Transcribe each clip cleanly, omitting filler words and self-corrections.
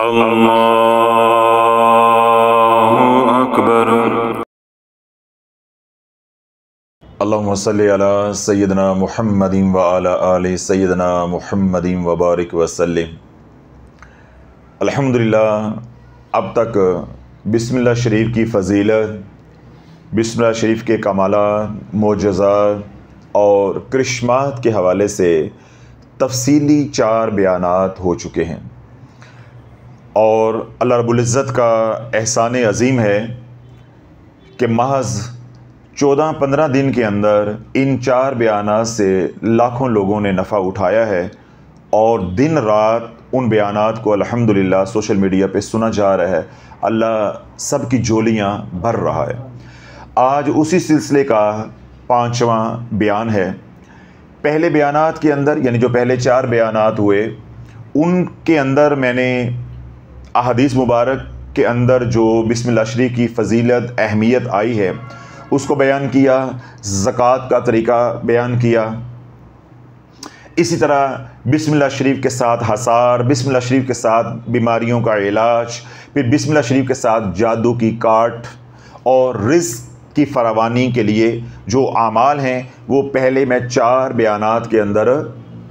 अल्लाहु अकबर। अल्लाहुम्मा सल्ली अला सय्यदना मुहम्मदिन व अला आलि सय्यदना मुहम्मदिन व बारिक व सल्लिम। अल्हम्दुलिल्लाह, अब तक बिस्मिल्लाह शरीफ की फ़जीलत, बिस्मिल्लाह शरीफ के कमालात, मोजज़ात और करिश्मात के हवाले से तफसीली 4 बयानात हो चुके हैं। और अल्लाह रब्बुल इज़्ज़त का एहसान अज़ीम है कि महज 14-15 दिन के अंदर इन 4 बयानात से लाखों लोगों ने नफ़ा उठाया है और दिन रात उन बयानात को अल्हम्दुलिल्लाह सोशल मीडिया पे सुना जा रहा है। अल्लाह सब की झोलियाँ भर रहा है। आज उसी सिलसिले का 5वां बयान है। पहले बयानात के अंदर, यानी जो पहले 4 बयानात हुए, उनके अंदर मैंने अहादीस मुबारक के अंदर जो बिस्मिल्लाह शरीफ की फ़जीलत अहमियत आई है उसको बयान किया, ज़कात का तरीका बयान किया। इसी तरह बिस्मिल्लाह शरीफ के साथ हसार, बिस्मिल्लाह शरीफ के साथ बीमारियों का इलाज, फिर बिस्मिल्लाह शरीफ के साथ जादू की काट और रिज़्क़ की फरावानी के लिए जो आमाल हैं वो पहले मैं 4 बयानात के अंदर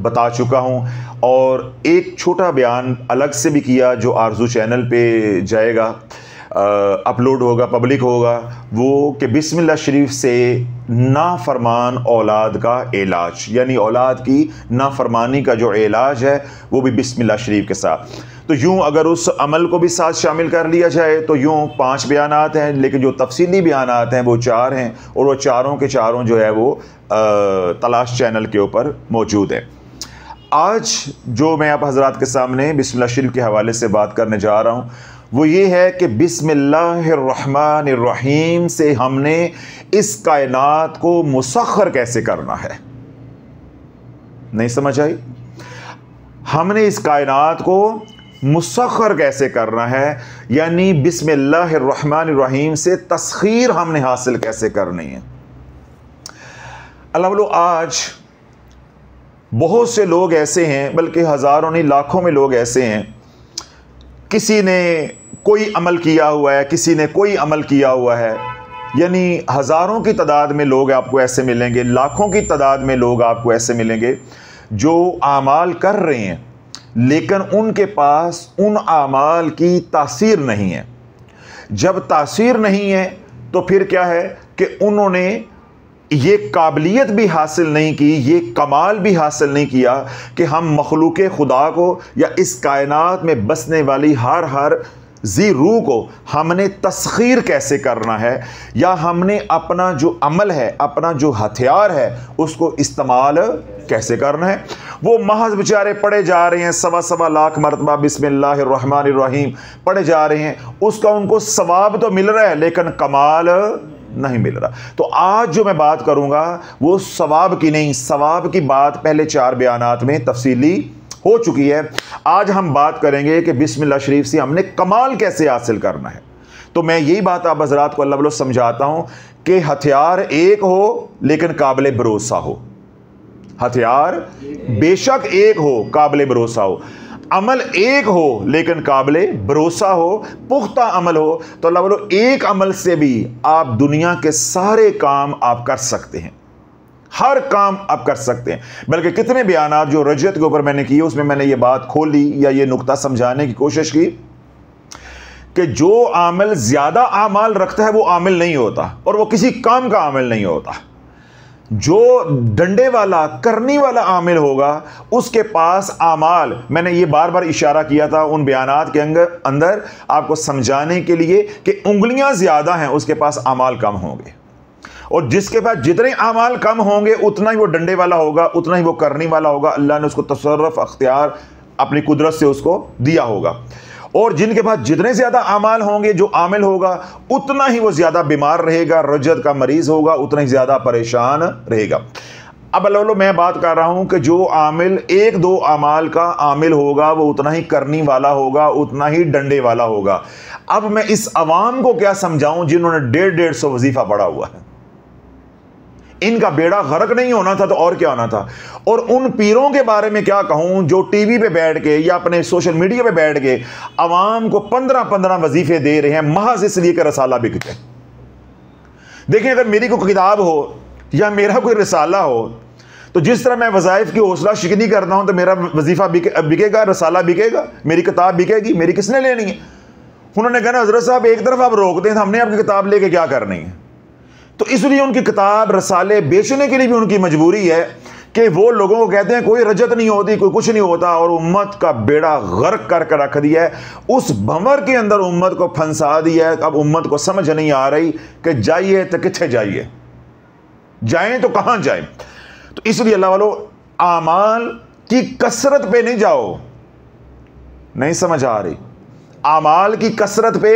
बता चुका हूँ। और एक छोटा बयान अलग से भी किया जो आरज़ू चैनल पे जाएगा, अपलोड होगा, पब्लिक होगा, वो कि बिस्मिल्लाह शरीफ से नाफरमान औलाद का इलाज, यानी औलाद की नाफरमानी का जो इलाज है वो भी बिस्मिल्लाह शरीफ के साथ। तो यूँ अगर उस अमल को भी साथ शामिल कर लिया जाए तो यूँ 5 बयानात हैं, लेकिन जो तफसीली बयानात हैं वो 4 हैं और वो 4 के 4 जो है वो तलाश चैनल के ऊपर मौजूद है। आज जो मैं आप हजरात के सामने बिस्मिल्लाह शरीफ के हवाले से बात करने जा रहा हूँ वो ये है कि बिस्मिल्लाहिर्रहमानिर्रहीम से हमने इस कायनात को मुसख्खर कैसे करना है। नहीं समझ आई? हमने इस कायनात को मुसख्खर कैसे करना है, यानी बिस्मिल्लाहिर्रहमानिर्रहीम से तस्खीर हमने हासिल कैसे करनी है। अल्लाह वालों, आज बहुत से लोग ऐसे हैं, बल्कि हज़ारों नहीं लाखों में लोग ऐसे हैं, किसी ने कोई अमल किया हुआ है, किसी ने कोई अमल किया हुआ है, यानी हज़ारों की तादाद में लोग आपको ऐसे मिलेंगे, लाखों की तादाद में लोग आपको ऐसे मिलेंगे जो आमाल कर रहे हैं लेकिन उनके पास उन आमाल की तासीर नहीं है। जब तासीर नहीं है तो फिर क्या है कि उन्होंने ये काबिलियत भी हासिल नहीं की, ये कमाल भी हासिल नहीं किया कि हम मखलूक़े खुदा को या इस कायनात में बसने वाली हर जी रूह को हमने तस्खीर कैसे करना है, या हमने अपना जो अमल है, अपना जो हथियार है उसको इस्तेमाल कैसे करना है। वो महज बेचारे पढ़े जा रहे हैं, 1.25 लाख मरतबा बिस्मिल्लाहिर्रहमानिर्रहीम पढ़े जा रहे हैं, उसका उनको सवाब तो मिल रहा है लेकिन कमाल नहीं मिल रहा। तो आज जो मैं बात करूंगा वो सवाब की नहीं, सवाब की बात पहले 4 बयानात में तफसीली हो चुकी है। आज हम बात करेंगे कि बिस्मिल्लाह शरीफ से हमने कमाल कैसे हासिल करना है। तो मैं यही बात आप हजरात को अल्लाह वालों समझाता हूं कि हथियार एक हो लेकिन काबिल भरोसा हो, हथियार बेशक एक हो काबिल भरोसा हो, अमल एक हो लेकिन काबिल भरोसा हो, पुख्ता अमल हो। तो अल्लाह वालों, एक अमल से भी आप दुनिया के सारे काम आप कर सकते हैं, हर काम आप कर सकते हैं। बल्कि कितने बयानात जो रजत के ऊपर मैंने किए उसमें मैंने ये बात खोली या ये नुक्ता समझाने की कोशिश की कि जो आमल ज़्यादा आमाल रखता है वो आमिल नहीं होता और वो किसी काम का आमिल नहीं होता। जो डंडे वाला करने वाला आमिल होगा उसके पास आमाल, मैंने ये बार बार इशारा किया था उन बयानात के अंदर आपको समझाने के लिए कि उंगलियां ज़्यादा हैं, उसके पास आमाल कम होंगे, और जिसके पास जितने आमाल कम होंगे उतना ही वो डंडे वाला होगा, उतना ही वो करने वाला होगा। अल्लाह ने उसको तसर्रुफ अख्तियार अपनी कुदरत से उसको दिया होगा। और जिनके पास जितने ज़्यादा आमाल होंगे, जो आमिल होगा उतना ही वो ज़्यादा बीमार रहेगा, रजत का मरीज़ होगा, उतना ही ज़्यादा परेशान रहेगा। अब अल्लाह वालों, मैं बात कर रहा हूँ कि जो आमिल 1-2 आमाल का आमिल होगा वो उतना ही करने वाला होगा, उतना ही डंडे वाला होगा। अब मैं इस आवाम को क्या समझाऊँ जिन्होंने 150-150 वजीफ़ा पढ़ा हुआ है, इनका बेड़ा गर्क नहीं होना था तो और क्या होना था। और उन पीरों के बारे में क्या कहूँ जो टीवी पे बैठ के या अपने सोशल मीडिया पे बैठ के आवाम को 15-15 वजीफे दे रहे हैं महज इसलिए कि रसाला बिक जाए। देखें, अगर मेरी कोई किताब हो या मेरा कोई रसाला हो तो जिस तरह मैं वज़ाइफ की हौसला शिकनी करता हूँ तो मेरा वजीफा बिकेगा, रसाला बिकेगा, मेरी किताब बिकेगी, मेरी किसने लेनी है। उन्होंने कहा ना हजरत साहब एक तरफ आप रोकते हैं तो हमने आपकी किताब लेके क्या करनी है। तो इसलिए उनकी किताब रसाले बेचने के लिए भी उनकी मजबूरी है कि वो लोगों को कहते हैं कोई रजत नहीं होती, कोई कुछ नहीं होता, और उम्मत का बेड़ा गर्क करके रख दिया है, उस भंवर के अंदर उम्मत को फंसा दिया है। अब उम्मत को समझ नहीं आ रही कि जाइए तो किथे जाइए, जाएं तो कहाँ जाएं। तो इसलिए अल्लाह वालों आमाल की कसरत पे नहीं जाओ, नहीं समझ आ रही, आमाल की कसरत पे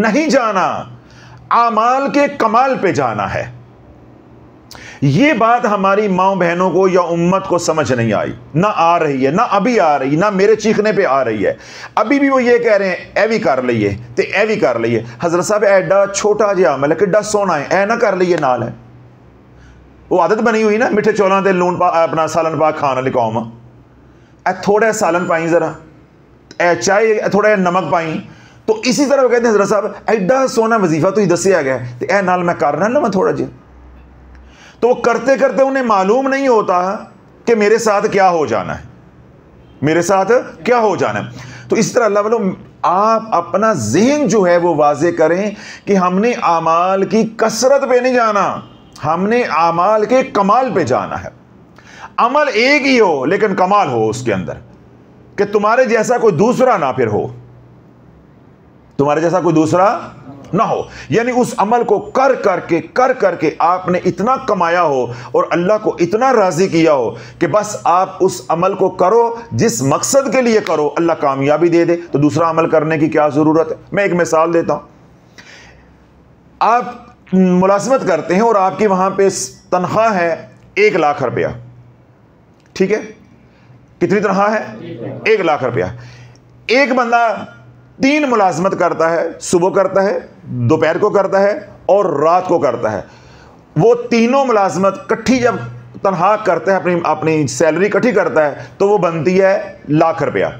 नहीं जाना, आमाल के कमाल पे जाना है। ये बात हमारी माओ बहनों को या उम्मत को समझ नहीं आई, ना आ रही है, ना अभी आ रही, ना मेरे चीखने पे आ रही है। अभी भी वो ये कह रहे हैं एवी कर लइए ते एवी कर लइए। हजरत साहब एडा छोटा जिहा अमल है, किड्डा सोना है, ए ना कर लइए नाल है। वो आदत बनी हुई ना मिठे चौलों ते लून अपना सालन पा खान वाली कौम, ए थोड़ा सालन पाई जरा, ए चाय थोड़ा नमक पाई। तो इसी तरह वो कहते हैं हजरत साहब एडा सोना वजीफा तुसीं दस्सिया गया है ते ए नाल मैं करना ना मैं थोड़ा जिहा। तो वो करते करते उन्हें मालूम नहीं होता कि मेरे साथ क्या हो जाना है, मेरे साथ क्या हो जाना है। तो इस तरह अल्लाह वालों आप अपना ज़हन जो है वो वाजे करें कि हमने आमाल की कसरत पे नहीं जाना, हमने आमाल के कमाल पे जाना है। अमल एक ही हो लेकिन कमाल हो उसके अंदर, कि तुम्हारे जैसा कोई दूसरा ना फिर हो, तुम्हारे जैसा कोई दूसरा ना हो। यानी उस अमल को कर करके आपने इतना कमाया हो और अल्लाह को इतना राजी किया हो कि बस आप उस अमल को करो जिस मकसद के लिए करो, अल्लाह कामयाबी दे दे तो दूसरा अमल करने की क्या ज़रूरत है। मैं एक मिसाल देता हूँ, आप मुलाजमत करते हैं और आपकी वहाँ पे तनख्वाह है 1 लाख रुपया, ठीक है, कितनी तनख्वाह है 1 लाख रुपया। एक बंदा 3 मुलाजमत करता है, सुबह करता है, दोपहर को करता है और रात को करता है। वो तीनों मुलाजमत इकट्ठी जब तनख्वाह करता है, अपनी सैलरी इकट्ठी करता है तो वो बनती है 1 लाख रुपया।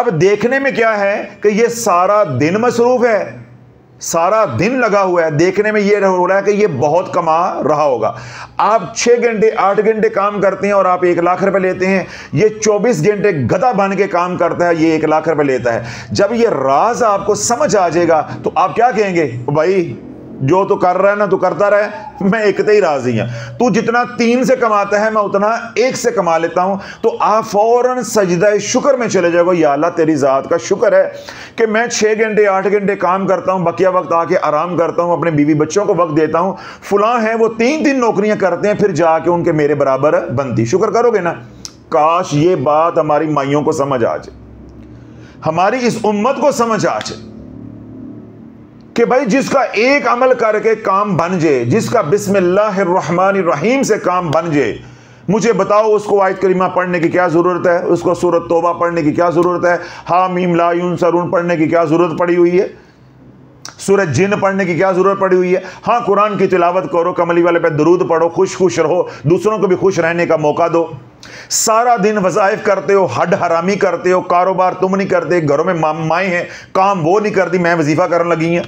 अब देखने में क्या है कि ये सारा दिन मसरूफ है, सारा दिन लगा हुआ है, देखने में ये हो रहा है कि ये बहुत कमा रहा होगा। आप 6 घंटे 8 घंटे काम करते हैं और आप 1 लाख रुपए लेते हैं, ये 24 घंटे गधा बन के काम करता है, ये 1 लाख रुपए लेता है। जब ये राज आपको समझ आ जाएगा तो आप क्या कहेंगे, भाई जो तो कर रहा है ना तो करता रहे, मैं एकते ही राजी हूँ, तू जितना 3 से कमाता है मैं उतना 1 से कमा लेता हूँ। तो आप फौरन सजदा शुक्र में चले जाओगे, या अल्लाह तेरी ज़ात का शुक्र है कि मैं 6 घंटे 8 घंटे काम करता हूँ, बकिया वक्त आके आराम करता हूँ, अपने बीवी बच्चों को वक्त देता हूँ। फलां है वो 3 नौकरियाँ करते हैं फिर जाके उनके मेरे बराबर बनती, शुक्र करोगे ना। काश ये बात हमारी माइयों को समझ आ जाए, हमारी इस उम्मत को समझ आ जाए कि भाई जिसका एक अमल करके काम बन जाए, जिसका बिस्मिल्लाह रहमान रहीम से काम बन जाए, मुझे बताओ उसको आयत करीमा पढ़ने की क्या ज़रूरत है, उसको सूरत तौबा पढ़ने की क्या ज़रूरत है, हामीम लायून सरून पढ़ने की क्या ज़रूरत पड़ी हुई है, सूरत जिन पढ़ने की क्या ज़रूरत पड़ी हुई है। हाँ, कुरान की तिलावत करो, कमली वाले पे दरूद पढ़ो, खुश खुश रहो, दूसरों को भी खुश रहने का मौका दो। सारा दिन वज़ाइफ करते हो, हड हरामी करते हो, कारोबार तुम नहीं करते, घरों में माएँ हैं काम वो नहीं करती, मैं वजीफ़ा करने लगी हैं।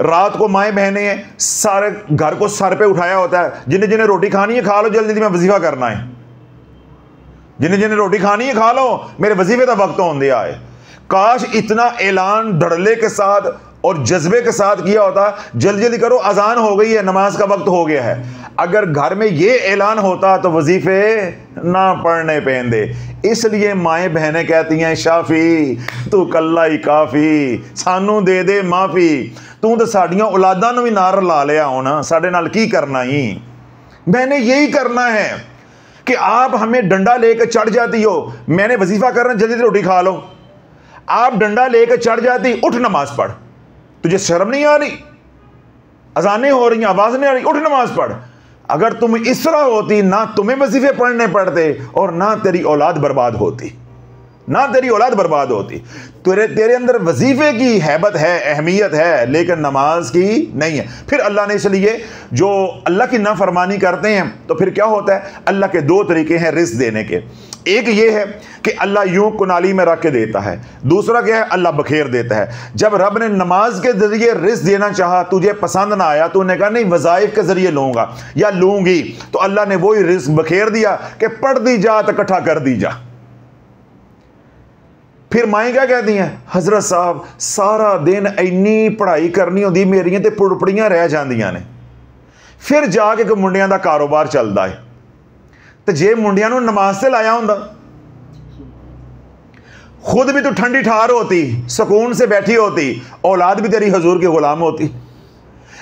रात को माएँ बहने हैं, सारे घर को सर पे उठाया होता है, जिन्हें जिन्हें रोटी खानी है खा लो, जल्दी जल्दी मैं वजीफा करना है, जिन्हें जिन्हें रोटी खानी है खा लो, मेरे वजीफे का वक्त होने आए। काश इतना ऐलान धड़ल्ले के साथ और जज्बे के साथ किया होता, जल्दी जल्दी करो, अजान हो गई है, नमाज का वक्त हो गया है। अगर घर में ये ऐलान होता तो वजीफे ना पढ़ने पेंदे। इसलिए माएँ बहनें कहती हैं शाफी तू कल्ला ही काफ़ी, सानू दे दे माफ़ी, तू तो साड़ियाँ औलादा भी ना रला लिया होना, साढ़े नाल की करना ही। मैंने यही करना है कि आप हमें डंडा लेकर चढ़ जाती हो, मैंने वजीफा करना जल्दी से रोटी खा लो, आप डंडा लेकर चढ़ जाती, उठ नमाज पढ़, तुझे शर्म नहीं आ रही, अजानें हो रही, आवाज़ नहीं आ रही, उठ नमाज पढ़। अगर तुम इस तरह होती ना तुम्हें वजीफे पढ़ने पड़ते और ना तेरी औलाद बर्बाद होती। ना तेरी औलाद बर्बाद होती। तेरे अंदर वजीफे की हैबत है, अहमियत है, लेकिन नमाज की नहीं है। फिर अल्लाह ने, इसलिए जो अल्लाह की नाफरमानी करते हैं तो फिर क्या होता है, अल्लाह के दो तरीके हैं रिस्क देने के। एक ये है कि अल्लाह यूं कुनाली में रख के देता है, दूसरा क्या है, अल्लाह बखेर देता है। जब रब ने नमाज के ज़रिए रिस्क देना चाहा, तुझे पसंद ना आया, तूने कहा नहीं वज़ाइफ के ज़रिए लूँगा या लूँगी, तो अल्लाह ने वही रिस्क बखेर दिया कि पढ़ दी जा तो इकट्ठा कर दी जा। फिर माएँ क्या कहती हैं, हज़रत साहब सारा दिन इन्नी पढ़ाई करनी होती, मेरियां तो पुड़पड़ियां रह जांदियां ने। फिर जाके एक मुंडियां का कारोबार चलता है, तो जे मुंडियां नू नमाज से लाया होंदा, खुद भी तो ठंडी ठार होती, सुकून से बैठी होती, औलाद भी तेरी हजूर के गुलाम होती।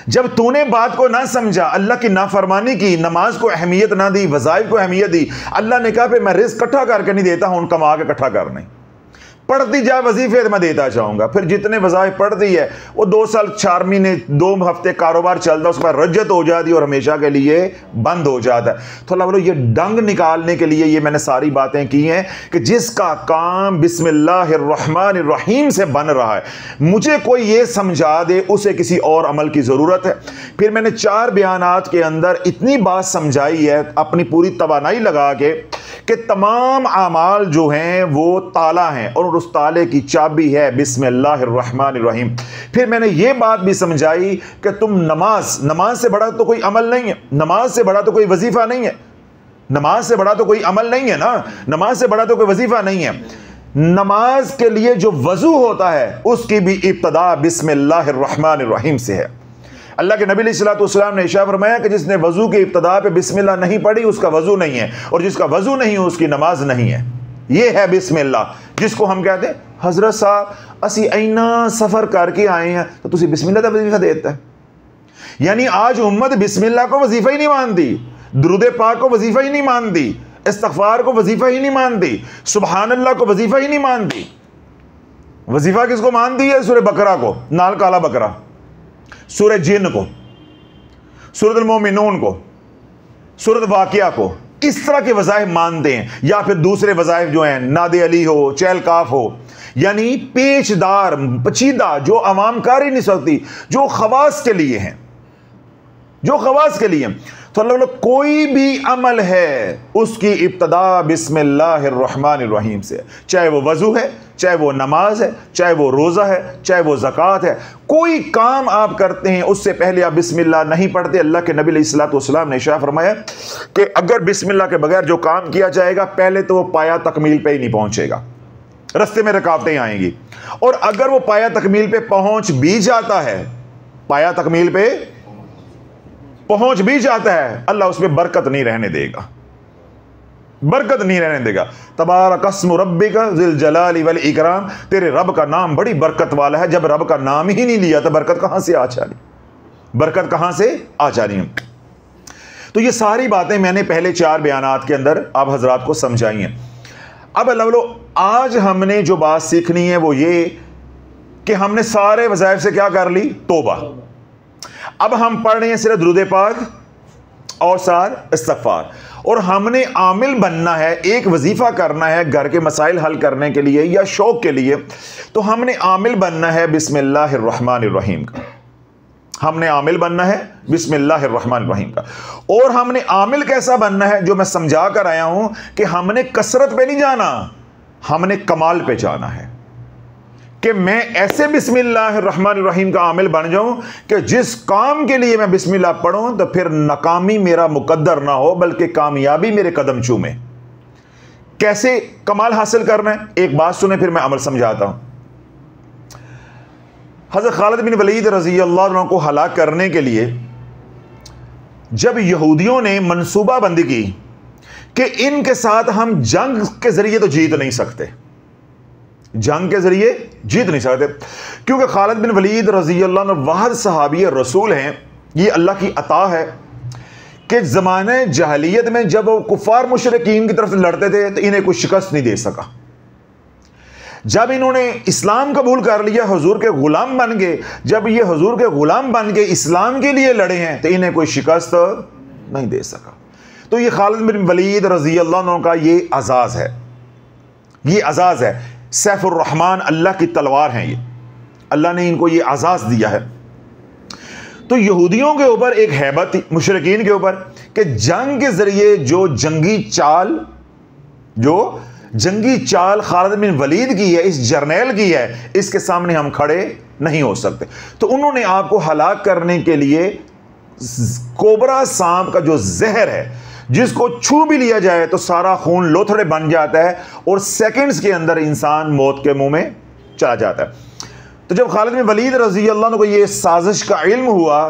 जब तूने बात को ना समझा, अल्लाह की नाफरमानी की, नमाज को अहमियत ना दी, वज़ाइफ को अहमियत दी, अल्लाह ने कहा फिर मैं रिस्क इकट्ठा करके नहीं देता हूँ, कमा के इकट्ठा करने। पढ़ती जा वजीफे मैं देता चाहूँगा। फिर जितने वज़ाइफ पढ़ती है वो 2 साल 4 महीने 2 हफ्ते कारोबार चलता, उसके बाद रज्जत हो जाती और हमेशा के लिए बंद हो जाता है। तो बोलो ये डंग निकालने के लिए ये मैंने सारी बातें की हैं कि जिसका काम बिस्मिल्लाहिर्रहमानिर्रहीम से बन रहा है, मुझे कोई ये समझा दे उसे किसी और अमल की ज़रूरत है। फिर मैंने 4 बयानात के अंदर इतनी बात समझाई है अपनी पूरी तवानाई लगा के कि तमाम आमाल जो हैं वो ताला हैं और उस ताले की चाबी है बिस्मिल्लाहिर्रहमानिर्रहीम। फिर मैंने ये बात भी समझाई कि तुम नमाज से बड़ा तो कोई अमल नहीं है, नमाज से बड़ा तो कोई वजीफा नहीं है, नमाज से बड़ा तो कोई अमल नहीं है ना, नमाज से बड़ा तो कोई वजीफा नहीं है। नमाज के लिए जो वजू होता है उसकी भी इब्तदा बिस्मिल्लाहिर्रहमानिर्रहीम से है। अल्लाह के नबी अलैहिस्सलाम ने इरशाद फरमाया कि जिसने वजू की इब्तदा पे बिस्मिल्लाह नहीं पढ़ी उसका वजू नहीं है, और जिसका वजू नहीं है उसकी नमाज नहीं है। ये है बिस्मिल्लाह, जिसको हम कहते हैं हजरत साहब असी इन्ना सफ़र करके आए हैं, तो तुसी बिस्मिल्लाह का वजीफा देता है। यानी आज उम्मत बिस्मिल्लाह को वजीफा ही नहीं मानती, दुरूद पाक को वजीफा ही नहीं मानती, इस्तगफार को वजीफा ही नहीं मानती, सुबहानल्लाह को वजीफा ही नहीं मानती। वजीफा किसको मानती है, सूरह बकरा को, नाल काला बकरा, सूरह जिन को, सूरह मोमिनून को, सूरह वाक़िया को, इस तरह के वज़ाइफ मानते हैं। या फिर दूसरे वज़ाइफ जो हैं नादे अली हो, चैलकाफ हो, यानी पेचदार पचीदा जो आवाम कर ही नहीं सकती, जो खवास के लिए हैं, जो खवास के लिए। तो अल्लाह कोई भी अमल है उसकी इब्तदा बिस्मिल्लाहिर्रहमानिर्रहीम से, चाहे वो वज़ू है, चाहे वो नमाज है, चाहे वो रोज़ा है, चाहे वो ज़कात है। कोई काम आप करते हैं उससे पहले आप बिस्मिल्लाह नहीं पढ़ते। अल्लाह के नबी अलैहिस्सलाम ने इरशाद फरमाया कि अगर बिस्मिल्लाह के बगैर जो काम किया जाएगा पहले तो वो पाया तकमील पे ही नहीं पहुँचेगा, रस्ते में रुकावटें आएंगी, और अगर वो पाया तकमील पे पहुँच भी जाता है, पाया तकमील पे पहुँच भी जाता है, अल्लाह उसमें बरकत नहीं रहने देगा, बरकत नहीं रहने देगा। तबारकस्मु रब्बिका ज़िल जलाली वल इकराम, तेरे रब का नाम बड़ी बरकत वाला है। जब रब का नाम ही नहीं लिया तो बरकत कहाँ से आ जा रही, बरकत कहाँ से आ जा रही। तो ये सारी बातें मैंने पहले 4 बयानात के अंदर आप हजरात को समझाई हैं। अब अल्लाह आज हमने जो बात सीखनी है वो ये कि हमने सारे वज़ाइफ से क्या कर ली, तोबा। अब हम पढ़ रहे हैं सिर्फ दुरूद पाक और सार इस्तगफार, और हमने आमिल बनना है, एक वजीफ़ा करना है घर के मसाइल हल करने के लिए या शौक़ के लिए। तो हमने आमिल बनना है बिस्मिल्लाहिर्रहमानिर्रहीम का, हमने आमिल बनना है बिस्मिल्लाहिर्रहमानिर्रहीम का। और हमने आमिल कैसा बनना है, जो मैं समझा कर आया हूं कि हमने कसरत पे नहीं जाना, हमने कमाल पे जाना है कि मैं ऐसे बिस्मिल्लाहिर्रहमानिर्रहीम का आमिल बन जाऊं कि जिस काम के लिए मैं बिस्मिल्लाह पढ़ूं तो फिर नाकामी मेरा मुकद्दर ना हो बल्कि कामयाबी मेरे कदम चूमे। कैसे कमाल हासिल करना है, एक बात सुने फिर मैं अमल समझाता हूं। हज़रत खालिद बिन वलीद रज़ी अल्लाह अन्हु को हलाक करने के लिए जब यहूदियों ने मनसूबाबंदी की कि इनके साथ हम जंग के ज़रिए तो जीत नहीं सकते, जंग के ज़रिए जीत नहीं सकते, क्योंकि खालिद बिन वलीद रज़ी अल्लाह अन्हु वाहिद सहाबी रसूल हैं। ये अल्लाह की अता है कि ज़माने जहलियत में जब वो कुफ़ार मुशरिकीन की तरफ से लड़ते थे तो इन्हें कोई शिकस्त नहीं दे सका। जब इन्होंने इस्लाम कबूल कर लिया, हुजूर के ग़ुलाम बन गए, जब ये हुजूर के ग़ुलाम बन के इस्लाम के लिए लड़े हैं तो इन्हें कोई शिकस्त नहीं दे सका। तो ये खालिद बिन वलीद रज़ी अल्लाह अन्हु का ये आज़ाज़ है। ये अज़ाज़ है। सैफुर्रहमान अल्लाह की तलवार हैं, ये अल्लाह ने इनको ये अज़ाज़ दिया है। तो यहूदियों के ऊपर एक हैबत थी, मुशरिकीन के ऊपर, कि जंग के ज़रिए जो जंगी चाल खालिद बिन वलीद की है, इस जर्नैल की है, इसके सामने हम खड़े नहीं हो सकते। तो उन्होंने आपको हलाक करने के लिए कोबरा सांप का जो जहर है, जिसको छू भी लिया जाए तो सारा खून लोथड़े बन जाता है और सेकंड्स के अंदर इंसान मौत के मुंह में चला जाता है। तो जब खालिद बिन वलीद रजी अल्लाह अन्हु को ये साजिश का इल्म हुआ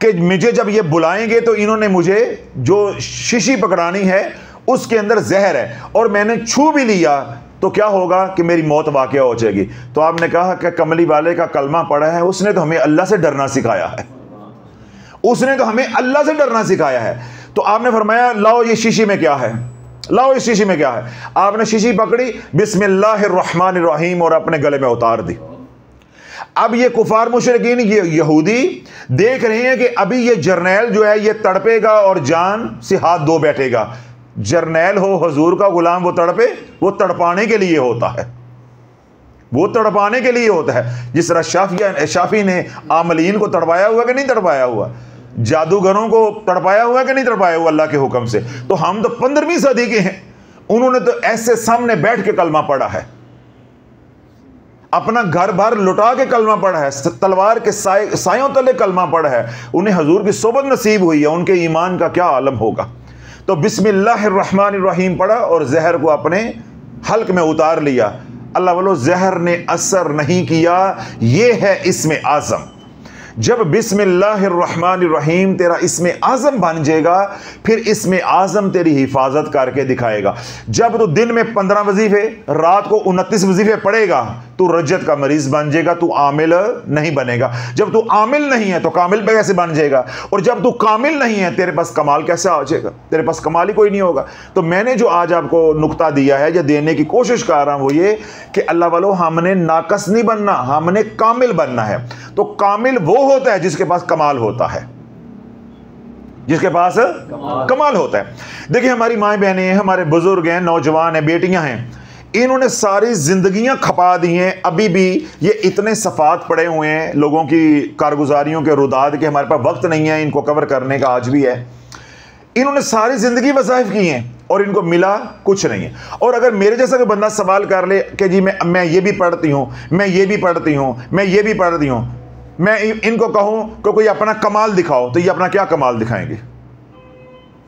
कि मुझे जब ये बुलाएंगे तो इन्होंने मुझे जो शीशी पकड़ानी है उसके अंदर जहर है और मैंने छू भी लिया तो क्या होगा कि मेरी मौत वाक़या हो जाएगी। तो आपने कहा कि कमली वाले का कलमा पड़ा है, उसने तो हमें अल्लाह से डरना सिखाया है, उसने तो हमें अल्लाह से डरना सिखाया है। तो आपने फरमाया लाओ ये शीशी में क्या है, लाओ ये शीशी में क्या है। आपने शीशी पकड़ी, बिस्मिल्लाहिर्रहमानिर्रहीम, और अपने गले में उतार दी। अब ये कुफार मुशरिकीन, ये यहूदी देख रहे हैं कि अभी ये जर्नैल जो है ये तड़पेगा और जान से हाथ धो बैठेगा। जर्नैल हो हुजूर का गुलाम, वो तड़पे, वो तड़पाने के लिए होता है, वो तड़पाने के लिए होता है। जिस तरह शाफी ने आमलीन को तड़पाया हुआ कि नहीं तड़पाया हुआ, जादूगरों को तड़पाया हुआ कि नहीं तड़पाया हुआ अल्लाह के हुक्म से। तो हम तो 15वीं सदी के हैं, उन्होंने तो ऐसे सामने बैठ के कलमा पढ़ा है, अपना घर भर लुटा के कलमा पढ़ा है, तलवार के सायों तले कलमा पढ़ा है। उन्हें हजूर की सोबत नसीब हुई है, उनके ईमान का क्या आलम होगा। तो बिस्मिल्लाहिर्रहमानिर्रहीम पढ़ा और जहर को अपने हल्क में उतार लिया। अल्लाह वालों, जहर ने असर नहीं किया, ये है इसमें आजम। जब बिस्मिल्लाहिर्रहमानिर्रहीम तेरा इसमें आज़म बन जाएगा, फिर इसमें आज़म तेरी हिफाजत करके दिखाएगा। जब तू दिन में 15 वजीफे, रात को 29 वजीफे पढ़ेगा, तू रज्जत का मरीज़ बन जाएगा, तू आमिल नहीं बनेगा। जब तू आमिल नहीं है तो कामिल कैसे बन जाएगा, और जब तू कामिल नहीं है तेरे पास कमाल कैसे आ जाएगा, तेरे पास कमाल ही कोई नहीं होगा। तो मैंने जो आज आपको नुक्ता दिया है या देने की कोशिश कर रहा हूँ वो ये कि अल्लाह वालों, हमने नाकस नहीं बनना, हमने कामिल बनना है। तो कामिल वो होता है जिसके पास कमाल होता है, जिसके पास कमाल होता है। देखिए, हमारी माएँ बहनें हैं, हमारे बुजुर्ग हैं, नौजवान हैं, बेटियां हैं, इन्होंने सारी जिंदगियां खपा दी हैं, अभी भी ये इतने सफात पड़े हुए हैं लोगों की कारगुजारियों के रुदाद के, हमारे पास वक्त नहीं है इनको कवर करने का आज भी है। इन्होंने सारी ज़िंदगी वज़ाइफ की हैं और इनको मिला कुछ नहीं है। और अगर मेरे जैसा कोई बंदा सवाल कर ले कि जी मैं ये भी पढ़ती हूँ, मैं ये भी पढ़ती हूँ, मैं ये भी पढ़ती हूँ, मैं इनको कहूँ कि कोई अपना कमाल दिखाओ, तो ये अपना क्या कमाल दिखाएंगे,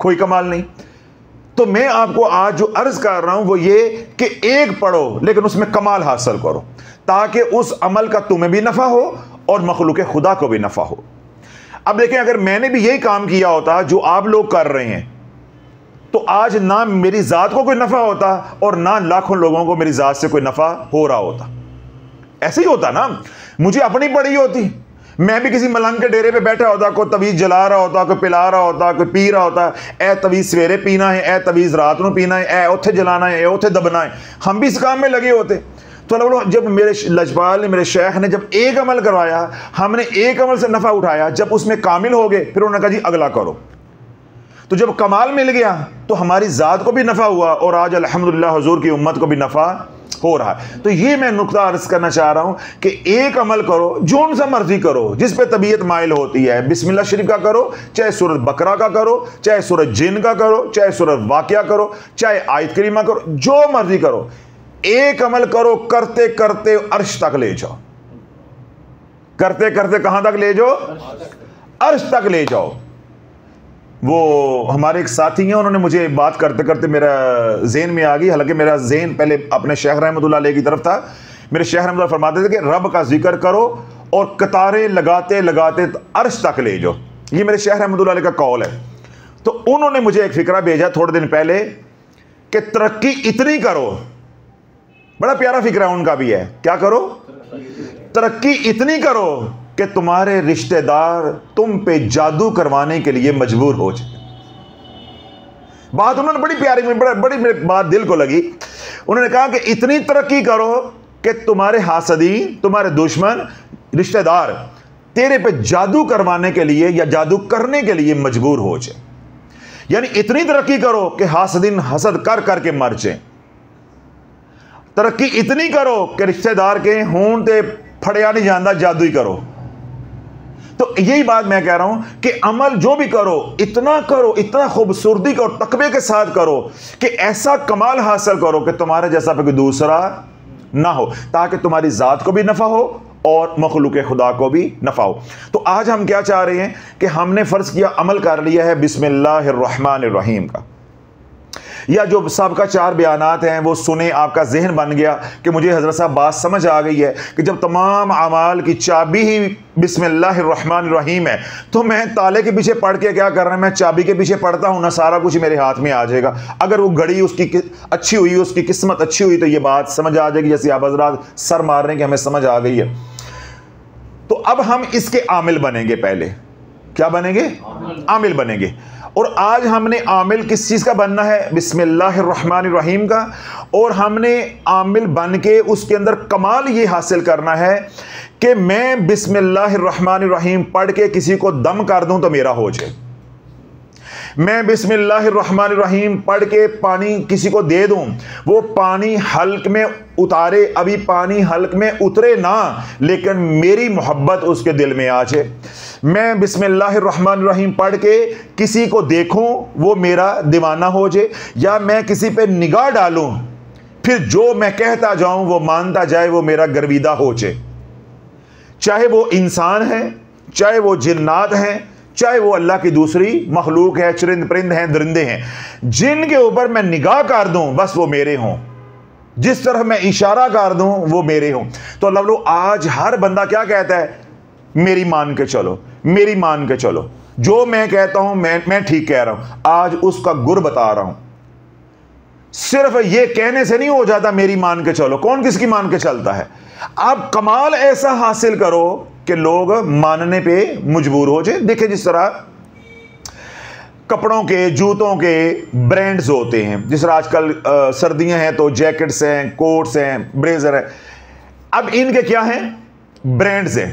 कोई कमाल नहीं। तो मैं आपको आज जो अर्ज़ कर रहा हूँ वो ये कि एक पढ़ो लेकिन उसमें कमाल हासिल करो, ताकि उस अमल का तुम्हें भी नफ़ा हो और मखलूक खुदा को भी नफ़ा हो। अब देखें, अगर मैंने भी यही काम किया होता जो आप लोग कर रहे हैं, तो आज ना मेरी ज़ात को कोई नफ़ा होता और ना लाखों लोगों को मेरी ज़ात से कोई नफ़ा हो रहा होता। ऐसे ही होता ना, मुझे अपनी पड़ी होती, मैं भी किसी मलंग के डेरे पे बैठा होता, कोई तवीज़ जला रहा होता, कोई पिला रहा होता, कोई पी रहा होता, ए तवीज़ सवेरे पीना है, ए तवीज़ रात को पीना है, ए उत्थे जलाना है, ए उत्थे दबना है, हम भी इस काम में लगे होते। तो बोलो, जब मेरे लजपाल ने, मेरे शेख ने जब एक अमल करवाया, हमने एक अमल से नफ़ा उठाया, जब उसमें कामिल हो गए फिर उन्होंने कहा जी अगला करो। तो जब कमाल मिल गया तो हमारी ज़ात को भी नफ़ा हुआ और आज अल्हम्दुलिल्लाह हुजूर की उम्मत को भी नफ़ा हो रहा है। तो ये मैं नुक्ता अर्ज करना चाह रहा हूं कि एक अमल करो, जोन सा मर्जी करो, जिस पे तबीयत माइल होती है। बिस्मिल्लाह शरीफ का करो, चाहे सूरत बकरा का करो, चाहे सूरत जिन का करो, चाहे सूरत वाक़िया करो, चाहे आयत करीमा करो, जो मर्जी करो, एक अमल करो, करते करते अर्श तक ले जाओ, करते करते कहां तक ले जाओ, अर्श तक ले जाओ। वो हमारे एक साथी हैं, उन्होंने मुझे बात करते करते मेरा जेन में आ गई, हालांकि मेरा जेन पहले अपने शेख रहमतुल्लाह अलैह की तरफ था। मेरे शेख रहमतुल्लाह फरमाते थे कि रब का जिक्र करो और कतारें लगाते लगाते अर्श तक ले जाओ। ये मेरे शेख रहमतुल्लाह अलैह का कौल है। तो उन्होंने मुझे एक फ़िक्रा भेजा थोड़े दिन पहले कि तरक्की इतनी करो, बड़ा प्यारा फ़िक्रा उनका भी है। क्या करो? तरक्की इतनी करो कि तुम्हारे रिश्तेदार तुम पे जादू करवाने के लिए मजबूर हो जाए। बात उन्होंने बड़ी प्यारी, बड़ी मेरे बात दिल को लगी। उन्होंने कहा कि इतनी तरक्की करो कि तुम्हारे हासदीन, तुम्हारे दुश्मन, रिश्तेदार तेरे पे जादू करवाने के लिए या जादू करने के लिए मजबूर हो जाए। यानी इतनी तरक्की करो कि हासदीन हसद कर करके मर जाए, तरक्की इतनी करो कि रिश्तेदार के हूं तो फड़िया नहीं जाता, जादू ही करो। तो यही बात मैं कह रहा हूं कि अमल जो भी करो इतना खूबसूरती और तकबे के साथ करो कि ऐसा कमाल हासिल करो कि तुम्हारे जैसा कोई दूसरा ना हो, ताकि तुम्हारी ज़ात को भी नफ़ा हो और मखलूक खुदा को भी नफ़ा हो। तो आज हम क्या चाह रहे हैं कि हमने फ़र्ज़ किया अमल कर लिया है बिस्मिल्लाहिर्रहमानिर्रहीम का, या जो सबका चार बयानात हैं वो सुने, आपका जहन बन गया कि मुझे हज़रत साहब बात समझ आ गई है कि जब तमाम अमाल की चाबी ही बिस्मिल्लाहिर्रहमानिर्रहीम है तो मैं ताले के पीछे पड़ के क्या कर रहा है, मैं चाबी के पीछे पड़ता हूँ ना, सारा कुछ मेरे हाथ में आ जाएगा। अगर वो घड़ी उसकी अच्छी हुई, उसकी किस्मत अच्छी हुई तो ये बात समझ आ जाएगी, जैसे आप हजरात सर मार रहे हैं कि हमें समझ आ गई है। तो अब हम इसके आमिल बनेंगे, पहले क्या बनेंगे? आमिल बनेंगे। और आज हमने आमिल किस चीज़ का बनना है? बिस्मिल्लाहिर्रहमानिर्रहीम का। और हमने आमिल बन के उसके अंदर कमाल ये हासिल करना है कि मैं बिस्मिल्लाहिर्रहमानिर्रहीम पढ़ के किसी को दम कर दूं तो मेरा हो जाए, मैं बिस्मिल्लाहिर्रहमानिर्रहीम पढ़ के पानी किसी को दे दूं, वो पानी हल्क में उतारे, अभी पानी हल्क में उतरे ना, लेकिन मेरी मोहब्बत उसके दिल में आ जाए। मैं बिस्मिल्लाहिर्रहमानिर्रहीम पढ़ के किसी को देखूं वो मेरा दीवाना हो जाए, या मैं किसी पे निगाह डालूं फिर जो मैं कहता जाऊं वो मानता जाए, वो मेरा गर्विदा हो जाए। चाहे वो इंसान है, चाहे वो जिन्नात हैं, चाहे वो अल्लाह की दूसरी मखलूक है, चरिंद परिंद हैं, दरिंदे हैं, जिनके ऊपर मैं निगाह कर दूं बस वो मेरे हों, जिस तरह मैं इशारा कर दूं वो मेरे हों। तो अल्लाह लो, आज हर बंदा क्या कहता है? मेरी मान के चलो, मेरी मान के चलो, जो मैं कहता हूं मैं ठीक कह रहा हूं। आज उसका गुर बता रहा हूं, सिर्फ ये कहने से नहीं हो जाता मेरी मान के चलो, कौन किसकी मान के चलता है। आप कमाल ऐसा हासिल करो कि लोग मानने पे मजबूर हो जाए। देखें जिस तरह कपड़ों के, जूतों के ब्रांड्स होते हैं, जिस तरह आजकल सर्दियां हैं तो जैकेट्स हैं, कोट्स हैं, ब्लेजर हैं, अब इनके क्या हैं? ब्रांड्स हैं।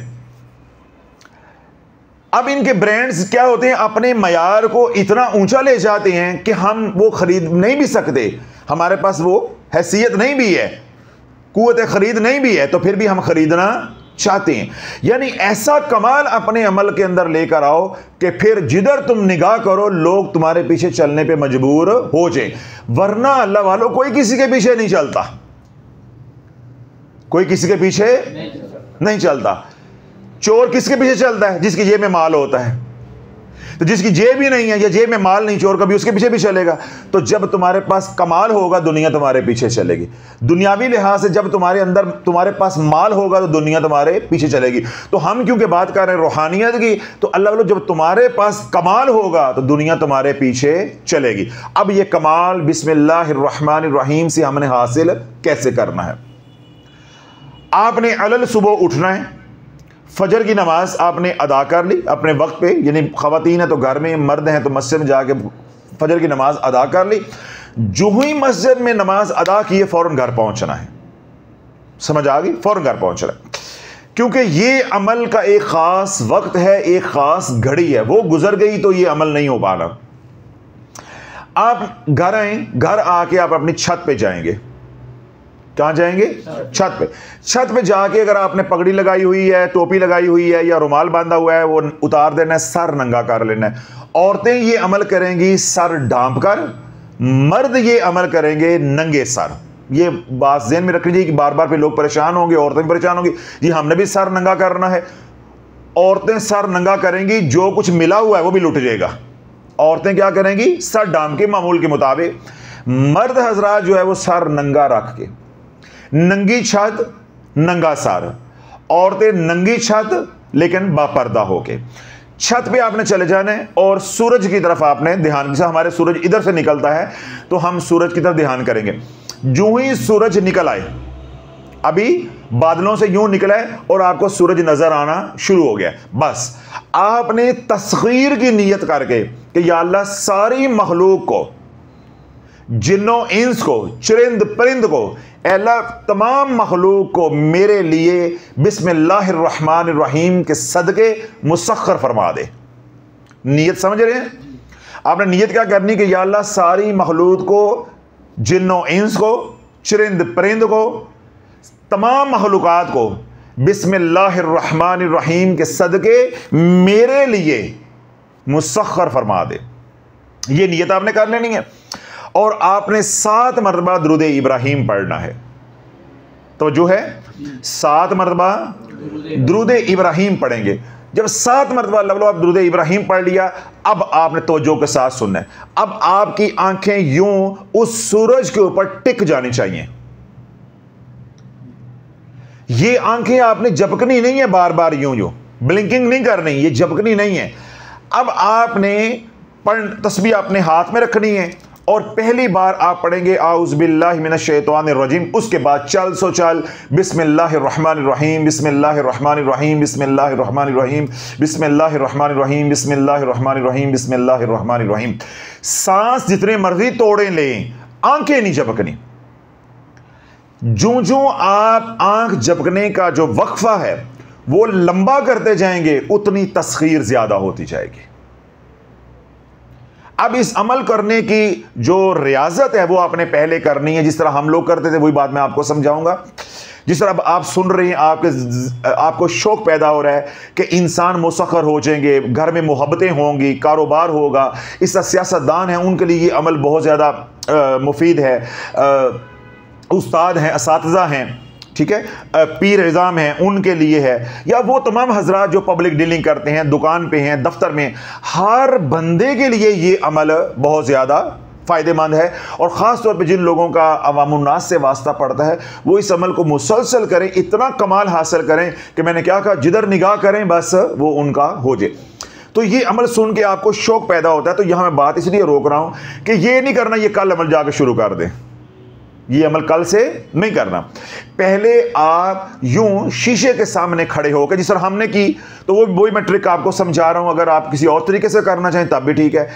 अब इनके ब्रांड्स क्या होते हैं? अपने मयार को इतना ऊंचा ले जाते हैं कि हम वो खरीद नहीं भी सकते, हमारे पास वो हैसियत नहीं भी है, कुव्वत खरीद नहीं भी है, तो फिर भी हम खरीदना चाहते हैं। यानी ऐसा कमाल अपने अमल के अंदर लेकर आओ कि फिर जिधर तुम निगाह करो लोग तुम्हारे पीछे चलने पे मजबूर हो जाए, वरना अल्लाह वालों कोई किसी के पीछे नहीं चलता, कोई किसी के पीछे नहीं चलता। चोर किसके पीछे चलता है? जिसकी जेब में माल होता है। तो जिसकी जेब ही नहीं है या जेब में माल नहीं, चोर कभी उसके पीछे भी चलेगा। तो जब तुम्हारे पास कमाल होगा दुनिया तुम्हारे पीछे चलेगी, दुनियावी लिहाज से जब तुम्हारे अंदर तुम्हारे पास माल होगा तो दुनिया तुम्हारे पीछे चलेगी। तो हम क्योंकि बात कर रहे हैं रूहानियत की, तो अल्लाह वालों जब तुम्हारे पास कमाल होगा तो दुनिया तुम्हारे पीछे चलेगी। अब ये कमाल बिस्मिल्लाहिर्रहमानिर्रहीम से हमने हासिल कैसे करना है? आपने अलल सुबह उठना है, फजर की नमाज आपने अदा कर ली अपने वक्त पे, यानी ख़वातीन है तो घर में, मर्द हैं तो मस्जिद में जाके फजर की नमाज अदा कर ली। जो ही मस्जिद में नमाज अदा किए फ़ौरन घर पहुंचना है, समझ आ गई? फ़ौरन घर पहुंचना है, क्योंकि ये अमल का एक ख़ास वक्त है, एक ख़ास घड़ी है, वो गुजर गई तो ये अमल नहीं हो पाना। आप घर आए, घर आके आप अपनी छत पर जाएंगे, कहाँ जाएंगे? छत पे। छत पे जाके अगर आपने पगड़ी लगाई हुई है, टोपी लगाई हुई है या रुमाल बांधा हुआ है, वो उतार देना है, सर नंगा कर लेना है। औरतें ये अमल करेंगी सर ढांप कर, मर्द ये अमल करेंगे नंगे सर। ये बात ज़हन में रख लीजिए कि बार बार पे लोग परेशान होंगे, औरतें भी परेशान होंगी, जी हमने भी सर नंगा करना है। औरतें सर नंगा करेंगी, जो कुछ मिला हुआ है वो भी लुट जाएगा। औरतें क्या करेंगी? सर ढांप के मामूल के मुताबिक। मर्द हजरात जो है वो सर नंगा रख के, नंगी छत नंगा सार, औरतें नंगी छत लेकिन बापर्दा होके। छत पे आपने चले जाना है और सूरज की तरफ आपने ध्यान, जैसे हमारे सूरज इधर से निकलता है तो हम सूरज की तरफ ध्यान करेंगे। जो ही सूरज निकल आए, अभी बादलों से यूं निकला है और आपको सूरज नजर आना शुरू हो गया, बस आपने तस्खीर की नीयत करके कि या अल्लाह सारी मखलूक को, जिन्नों इंस को, चरिंद परिंद को, अल्लाह तमाम मखलूक को मेरे लिए बिस्मिल्लाहिर्रहमानिर्रहीम के सदके मुसख्खर फरमा दे। नीयत समझ रहे हैं? आपने नीयत क्या करनी कि या अल्लाह सारी मखलूक को, जिन्नों इंस को, चुरिंद परिंद को, तमाम मखलूक़ात को बिस्मिल्लाहिर्रहमानिर्रहीम के सदके मेरे लिए मुसख्खर फरमा दे। ये नियत आपने कर लेनी है और आपने 7 मरतबा दुरूद इब्राहिम पढ़ना है। तो जो है 7 मरतबा दुरूद इब्राहिम पढ़ेंगे। जब 7 मरतबा लवलो आप दुरूद इब्राहिम पढ़ लिया, अब आपने तवज्जो के साथ सुनना है। अब आपकी आंखें यूं उस सूरज के ऊपर टिक जानी चाहिए। ये आंखें आपने झपकनी नहीं है, बार बार यूं यूं ब्लिंकिंग नहीं करनी, ये झपकनी नहीं है। अब आपने तस्बीह अपने हाथ में रखनी है और पहली बार आप पढ़ेंगे आउज़ुबिल्लाहि मिनश्शैतानिर्रजीम, उसके बाद चल सो चल बिस्मिल्लाहिर्रहमानिर्रहीम बिस्मिल्लाहिर्रहमानिर्रहीम बिस्मिल्लाहिर्रहमानिर्रहीम बिस्मिल्लाहिर्रहमानिर्रहीम बिस्मिल्लाहिर्रहमानिर्रहीम बिस्मिल्लाहिर्रहमानिर्रहीम। सांस जितने मर्जी तोड़े लें, आंखें नहीं झपकनी। जो आप आंख झपकने का जो वक्फा है वो लंबा करते जाएंगे, उतनी तस्खीर ज्यादा होती जाएगी। अब इस अमल करने की जो रियाजत है वो आपने पहले करनी है, जिस तरह हम लोग करते थे वही बात मैं आपको समझाऊंगा। जिस तरह अब आप सुन रहे हैं, आपको शौक पैदा हो रहा है कि इंसान मुसख्खर हो जाएंगे, घर में मोहब्बतें होंगी, कारोबार होगा। इस तरह सियासतदान हैं, उनके लिए ये अमल बहुत ज़्यादा मुफीद है। उस्ताद हैं, असातिज़ा हैं, ठीक है, पीर इज़ाम हैं, उनके लिए है। या वो तमाम हजरात जो पब्लिक डीलिंग करते हैं, दुकान पे हैं, दफ्तर में, हर बंदे के लिए ये अमल बहुत ज़्यादा फ़ायदेमंद है। और ख़ास तौर पे जिन लोगों का अवामुन्नास से वास्ता पड़ता है वो इस अमल को मुसलसल करें, इतना कमाल हासिल करें कि मैंने क्या कहा, जिधर निगाह करें बस वो उनका हो जाए। तो ये अमल सुन के आपको शौक़ पैदा होता है। तो यहाँ मैं बात इसलिए रोक रहा हूँ कि ये नहीं करना, ये कल अमल जाकर शुरू कर दें, ये अमल कल से नहीं करना। पहले आप यूं शीशे के सामने खड़े होकर, जिस तरह हमने की, तो वही मैं ट्रिक आपको समझा रहा हूं। अगर आप किसी और तरीके से करना चाहें तब भी ठीक है।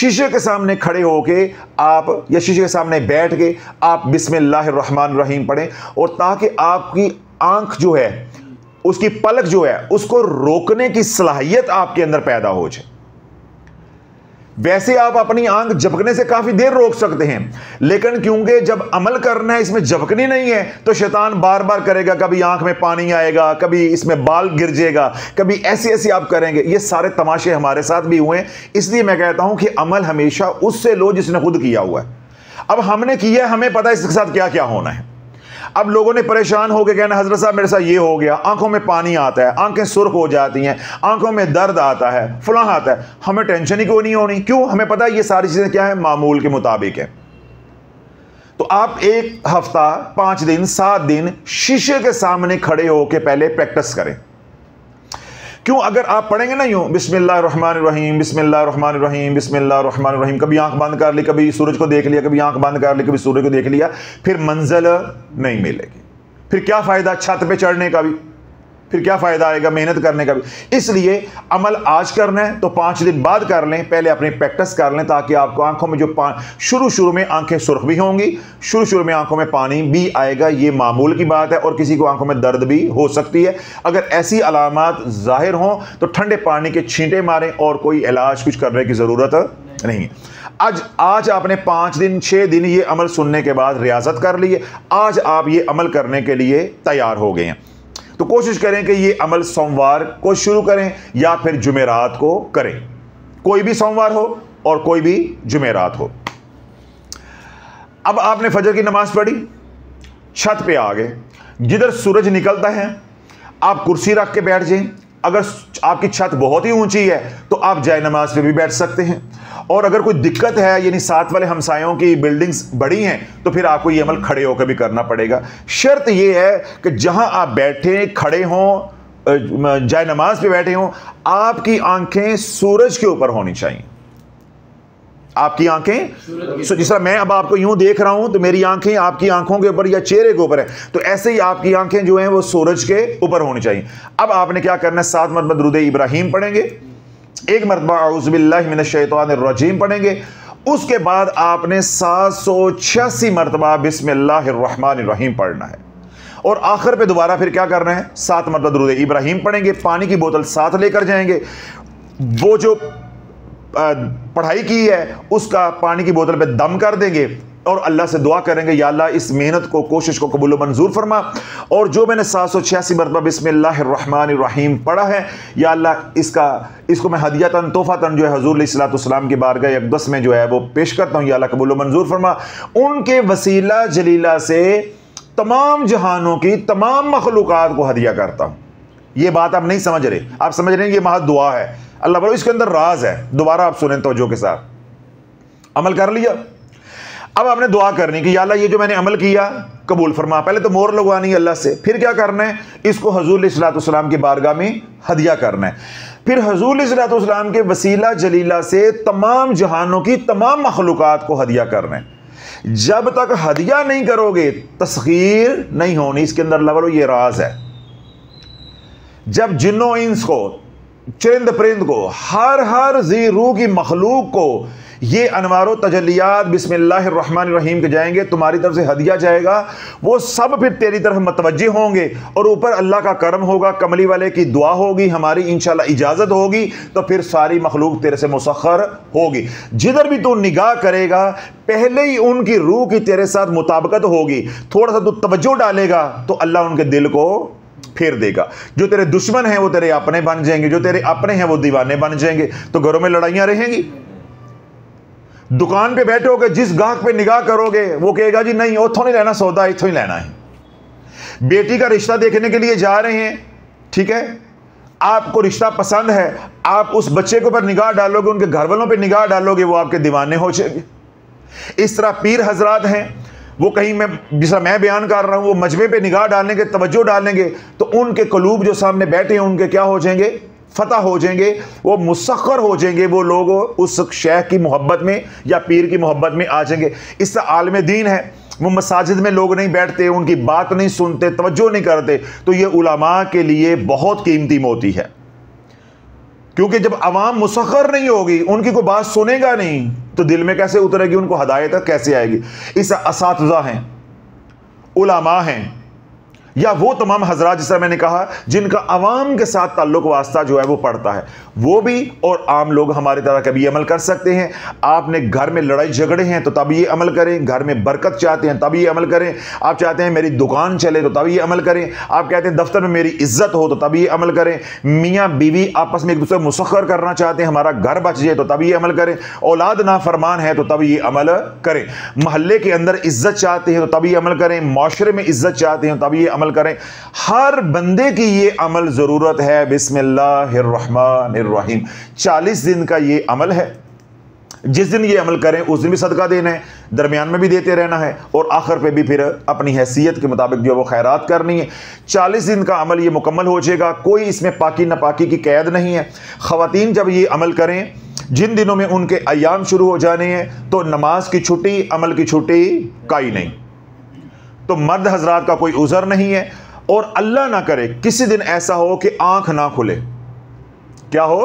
शीशे के सामने खड़े होके आप, या शीशे के सामने बैठ के आप बिस्मिल्लाहिर्रहमानिर्रहीम पढ़ें, और ताकि आपकी आंख जो है, उसकी पलक जो है, उसको रोकने की सलाहियत आपके अंदर पैदा हो जाए। वैसे आप अपनी आंख झपकने से काफी देर रोक सकते हैं, लेकिन क्योंकि जब अमल करना है इसमें झपकनी नहीं है, तो शैतान बार बार करेगा, कभी आंख में पानी आएगा, कभी इसमें बाल गिर जाएगा, कभी ऐसे ऐसे आप करेंगे। ये सारे तमाशे हमारे साथ भी हुए हैं। इसलिए मैं कहता हूं कि अमल हमेशा उससे लो जिसने खुद किया हुआ है। अब हमने किया, हमें पता है इसके साथ क्या क्या होना है। अब लोगों ने परेशान होकर कहना, हजरत साहब मेरे साथ ये हो गया, आंखों में पानी आता है, आंखें सुर्ख हो जाती हैं, आंखों में दर्द आता है, फलां आता है। हमें टेंशन ही क्यों नहीं होनी? क्यों? हमें पता है ये सारी चीज़ें क्या है, मामूल के मुताबिक है। तो आप एक हफ्ता, 5 दिन, 7 दिन शीशे के सामने खड़े होकर पहले प्रैक्टिस करें। क्यों? अगर आप पढ़ेंगे ना यूँ बिस्मिल्लाहिर्रहमानिर्रहीम बिस्मिल्लाहिर्रहमानिर्रहीम बिस्मिल्लाहिर्रहमानिर्रहीम, कभी आंख बंद कर ली, कभी सूरज को देख लिया, कभी आंख बंद कर ली, कभी सूरज को देख लिया, फिर मंजिल नहीं मिलेगी। फिर क्या फ़ायदा छत पे चढ़ने का भी, फिर क्या फ़ायदा आएगा मेहनत करने का भी। इसलिए अमल आज करना है तो 5 दिन बाद कर लें, पहले अपनी प्रैक्टिस कर लें, ताकि आपको आंखों में जो शुरू में आंखें सुर्ख भी होंगी, शुरू में आंखों में पानी भी आएगा, ये मामूल की बात है, और किसी को आंखों में दर्द भी हो सकती है। अगर ऐसी अलामत ज़ाहिर हों तो ठंडे पानी के छींटे मारें, और कोई इलाज कुछ करने की ज़रूरत नहीं है। आज आपने 5 दिन, 6 दिन ये अमल सुनने के बाद रियाजत कर ली है, आज आप ये अमल करने के लिए तैयार हो गए हैं। तो कोशिश करें कि ये अमल सोमवार को शुरू करें या फिर जुमेरात को करें, कोई भी सोमवार हो और कोई भी जुमेरात हो। अब आपने फजर की नमाज पढ़ी, छत पे आ गए, जिधर सूरज निकलता है आप कुर्सी रख के बैठ जाएं। अगर आपकी छत बहुत ही ऊंची है तो आप जाए नमाज पे भी बैठ सकते हैं, और अगर कोई दिक्कत है, यानी साथ वाले हमसायों की बिल्डिंग्स बड़ी हैं, तो फिर आपको ये अमल खड़े होकर भी करना पड़ेगा। शर्त ये है कि जहां आप बैठे खड़े हों, जाए नमाज पे बैठे हों, आपकी आंखें सूरज के ऊपर होनी चाहिए। आपकी आंखें, सो जिस तरह मैं अब आपको यूं देख रहा हूं तो मेरी आंखें आपकी आंखों के ऊपर या चेहरे के ऊपर है, तो ऐसे ही आपकी आंखें जो हैं वो सूरज के ऊपर होनी चाहिए। अब आपने क्या करना है, 7 मरतबा दुरूद इब्राहिम पढ़ेंगे, 1 मरतबा आउज़ुबिल्लाहि मिनश्शैतानिर्रजीम पढ़ेंगे, उसके बाद आपने 786 मरतबा बिस्मिल्लाहिर्रहमानिर्रहीम पढ़ना है, और आखिर पे दोबारा फिर क्या करना है, 7 मरतबा दुरूद इब्राहिम पढ़ेंगे। पानी की बोतल साथ लेकर जाएंगे, वो जो पढ़ाई की है उसका पानी की बोतल पे दम कर देंगे, और अल्लाह से दुआ करेंगे, या अल्लाह इस मेहनत को, कोशिश को कबूल मंजूर फरमा। और जो मैंने 786 मरतबा बिस्मिल्लाहिर्रहमानिर्रहीम पढ़ा है, या अल्लाह इसको मैं हदियातन तोहफ़ातन जो है हुज़ूर अलैहिस्सलाम की बारगाह अक़दस में जो है वो पेश करता हूँ। या अल्लाह कबूल मंजूर फरमा। उनके वसीला जलीला से तमाम जहानों की तमाम मखलूक़ात को हदिया करता हूँ। ये बात आप नहीं समझ रहे, आप समझ रहे हैं ये महज दुआ है, अल्लाह बड़ो इसके अंदर राज है। दोबारा आप सुने तवज्जो के साथ। अमल कर लिया, अब आपने दुआ करनी कि या अल्लाह ये जो मैंने अमल किया कबूल फरमा। पहले तो मोहर लगवानी है अल्लाह से, फिर क्या करना है, इसको हुज़ूर अलैहिस्सलाम की बारगाह में हदिया करना है। फिर हुज़ूर अलैहिस्सलाम के वसीला जलीला से तमाम जहानों की तमाम मखलूक़ात को हदिया करना है। जब तक हदिया नहीं करोगे तस्खीर नहीं होनी, इसके अंदर अल्लाह वालों ये राज है। जब जिन्नों इंस को, चरिंद परिंद को, हर जी रूह की मखलूक को ये अनवारो तजलियात बिस्मिल्लाहिर्रहमानिर्रहीम के जाएंगे, तुम्हारी तरफ से हदिया जाएगा, वो सब फिर तेरी तरफ मतवज्जे होंगे। और ऊपर अल्लाह का करम होगा, कमली वाले की दुआ होगी, हमारी इंशाल्लाह इजाज़त होगी, तो फिर सारी मखलूक तेरे से मुसख्खर होगी। जिधर भी तू निगाह करेगा पहले ही उनकी रूह की तेरे साथ मुताबकत होगी। थोड़ा सा तू तवज्जो डालेगा तो अल्लाह उनके दिल को फेर देगा। जो तेरे दुश्मन हैं वो तेरे अपने बन जाएंगे, जो तेरे अपने हैं वो दीवाने बन जाएंगे। तो घरों में लड़ाइयाँ रहेंगी, दुकान पे बैठोगे, जिस गाहक पे निगाह करोगे वो कहेगा जी नहीं उथों नहीं लेना सौदा, इथों ही लेना है। बेटी का रिश्ता देखने के लिए जा रहे हैं, ठीक है, आपको रिश्ता पसंद है, आप उस बच्चे के ऊपर निगाह डालोगे, उनके घर वालों पर निगाह डालोगे, वो आपके दीवाने हो जाएंगे। इस तरह पीर हजरात हैं, वो कहीं मैं जिस तरह मैं बयान कर रहा हूँ, वो मजमे पर निगाह डालेंगे, तवज्जो डालेंगे, तो उनके कलूब जो सामने बैठे हैं उनके क्या हो जाएंगे, फतह हो जाएंगे, वो मुसख्खर हो जाएंगे, वो लोग उस शेख की मोहब्बत में या पीर की मोहब्बत में आ जाएंगे। इससे आलम दीन है, वो मसाजिद में लोग नहीं बैठते, उनकी बात नहीं सुनते, तवज्जो नहीं करते, तो ये उलमा के लिए बहुत कीमती मोती है। क्योंकि जब आवाम मुसख्खर नहीं होगी, उनकी कोई बात सुनेगा नहीं, तो दिल में कैसे उतरेगी, उनको हदायत कैसे आएगी। इससे असातिज़ा हैं, उलमा हैं, या वो तमाम हजरात जैसा मैंने कहा जिनका आवाम के साथ ताल्लुक वास्ता जो है वो पड़ता है, वो भी और आम लोग हमारी तरह कभी अमल कर सकते हैं। आपने घर में लड़ाई झगड़े हैं तो तब ये अमल करें, घर में बरकत चाहते हैं तब ये अमल करें, आप चाहते हैं मेरी दुकान चले तो तब ये अमल करें, आप कहते हैं दफ्तर में मेरी इज्जत हो तो तब ये अमल करें, मियाँ बीवी आपस में एक दूसरे को मुसख्खर करना चाहते हैं, हमारा घर बच जाए तो तब ये अमल करें, औलाद नाफरमान है तो तब ये अमल करें, महल्ले के अंदर इज्जत चाहते हैं तो तब ये अमल करें, माशरे में इज्जत चाहते हैं तब ये अमल करें। हर बंदे की ये अमल जरूरत है। बिस्मिल्लाहिर्रहमानिर्रहीम 40 दिन का ये अमल है। जिस दिन ये अमल करें उस दिन भी सदका देना है, दरमियान में भी देते रहना है, और आखिर पे भी फिर अपनी हैसियत के मुताबिक जो है वो खैरात करनी है। 40 दिन का अमल ये मुकम्मल हो जाएगा, कोई इसमें पाकी नापाकी की कैद नहीं है। ख़वातीन जब ये अमल करें, जिन दिनों में उनके अयाम शुरू हो जाने हैं, तो नमाज की छुट्टी, अमल की छुट्टी का ही नहीं, तो मर्द हजरात का कोई उज़र नहीं है। और अल्लाह ना करे किसी दिन ऐसा हो कि आंख ना खुले, क्या हो,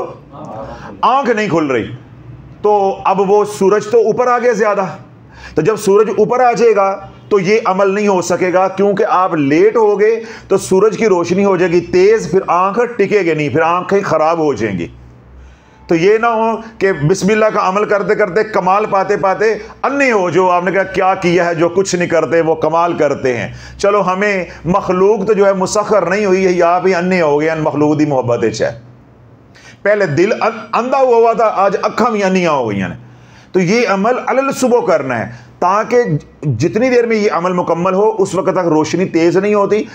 आंख नहीं खुल रही, तो अब वो सूरज तो ऊपर आ गया ज़्यादा, तो जब सूरज ऊपर आ जाएगा तो ये अमल नहीं हो सकेगा, क्योंकि आप लेट हो गए तो सूरज की रोशनी हो जाएगी तेज़, फिर आंख टिकेगी नहीं, फिर आंखें ख़राब हो जाएंगी। तो ये ना हो कि बिस्मिल्लाह का अमल करते करते कमाल पाते पाते अन्य हो, जो आपने कहा क्या किया है, जो कुछ नहीं करते वो कमाल करते हैं। चलो हमें मखलूक तो जो है मुसख्खर नहीं हुई है, या भी अन्य हो गए, अन मखलूक दी मोहब्बत है। पहले दिल अंधा हुआ था, आज अखा भी अन्नियाँ हो गई हैं। तो ये अमल अल सुबह करना है, ताकि जितनी देर में ये अमल मुकम्मल हो उस वक्त तक रोशनी तेज़ नहीं होती।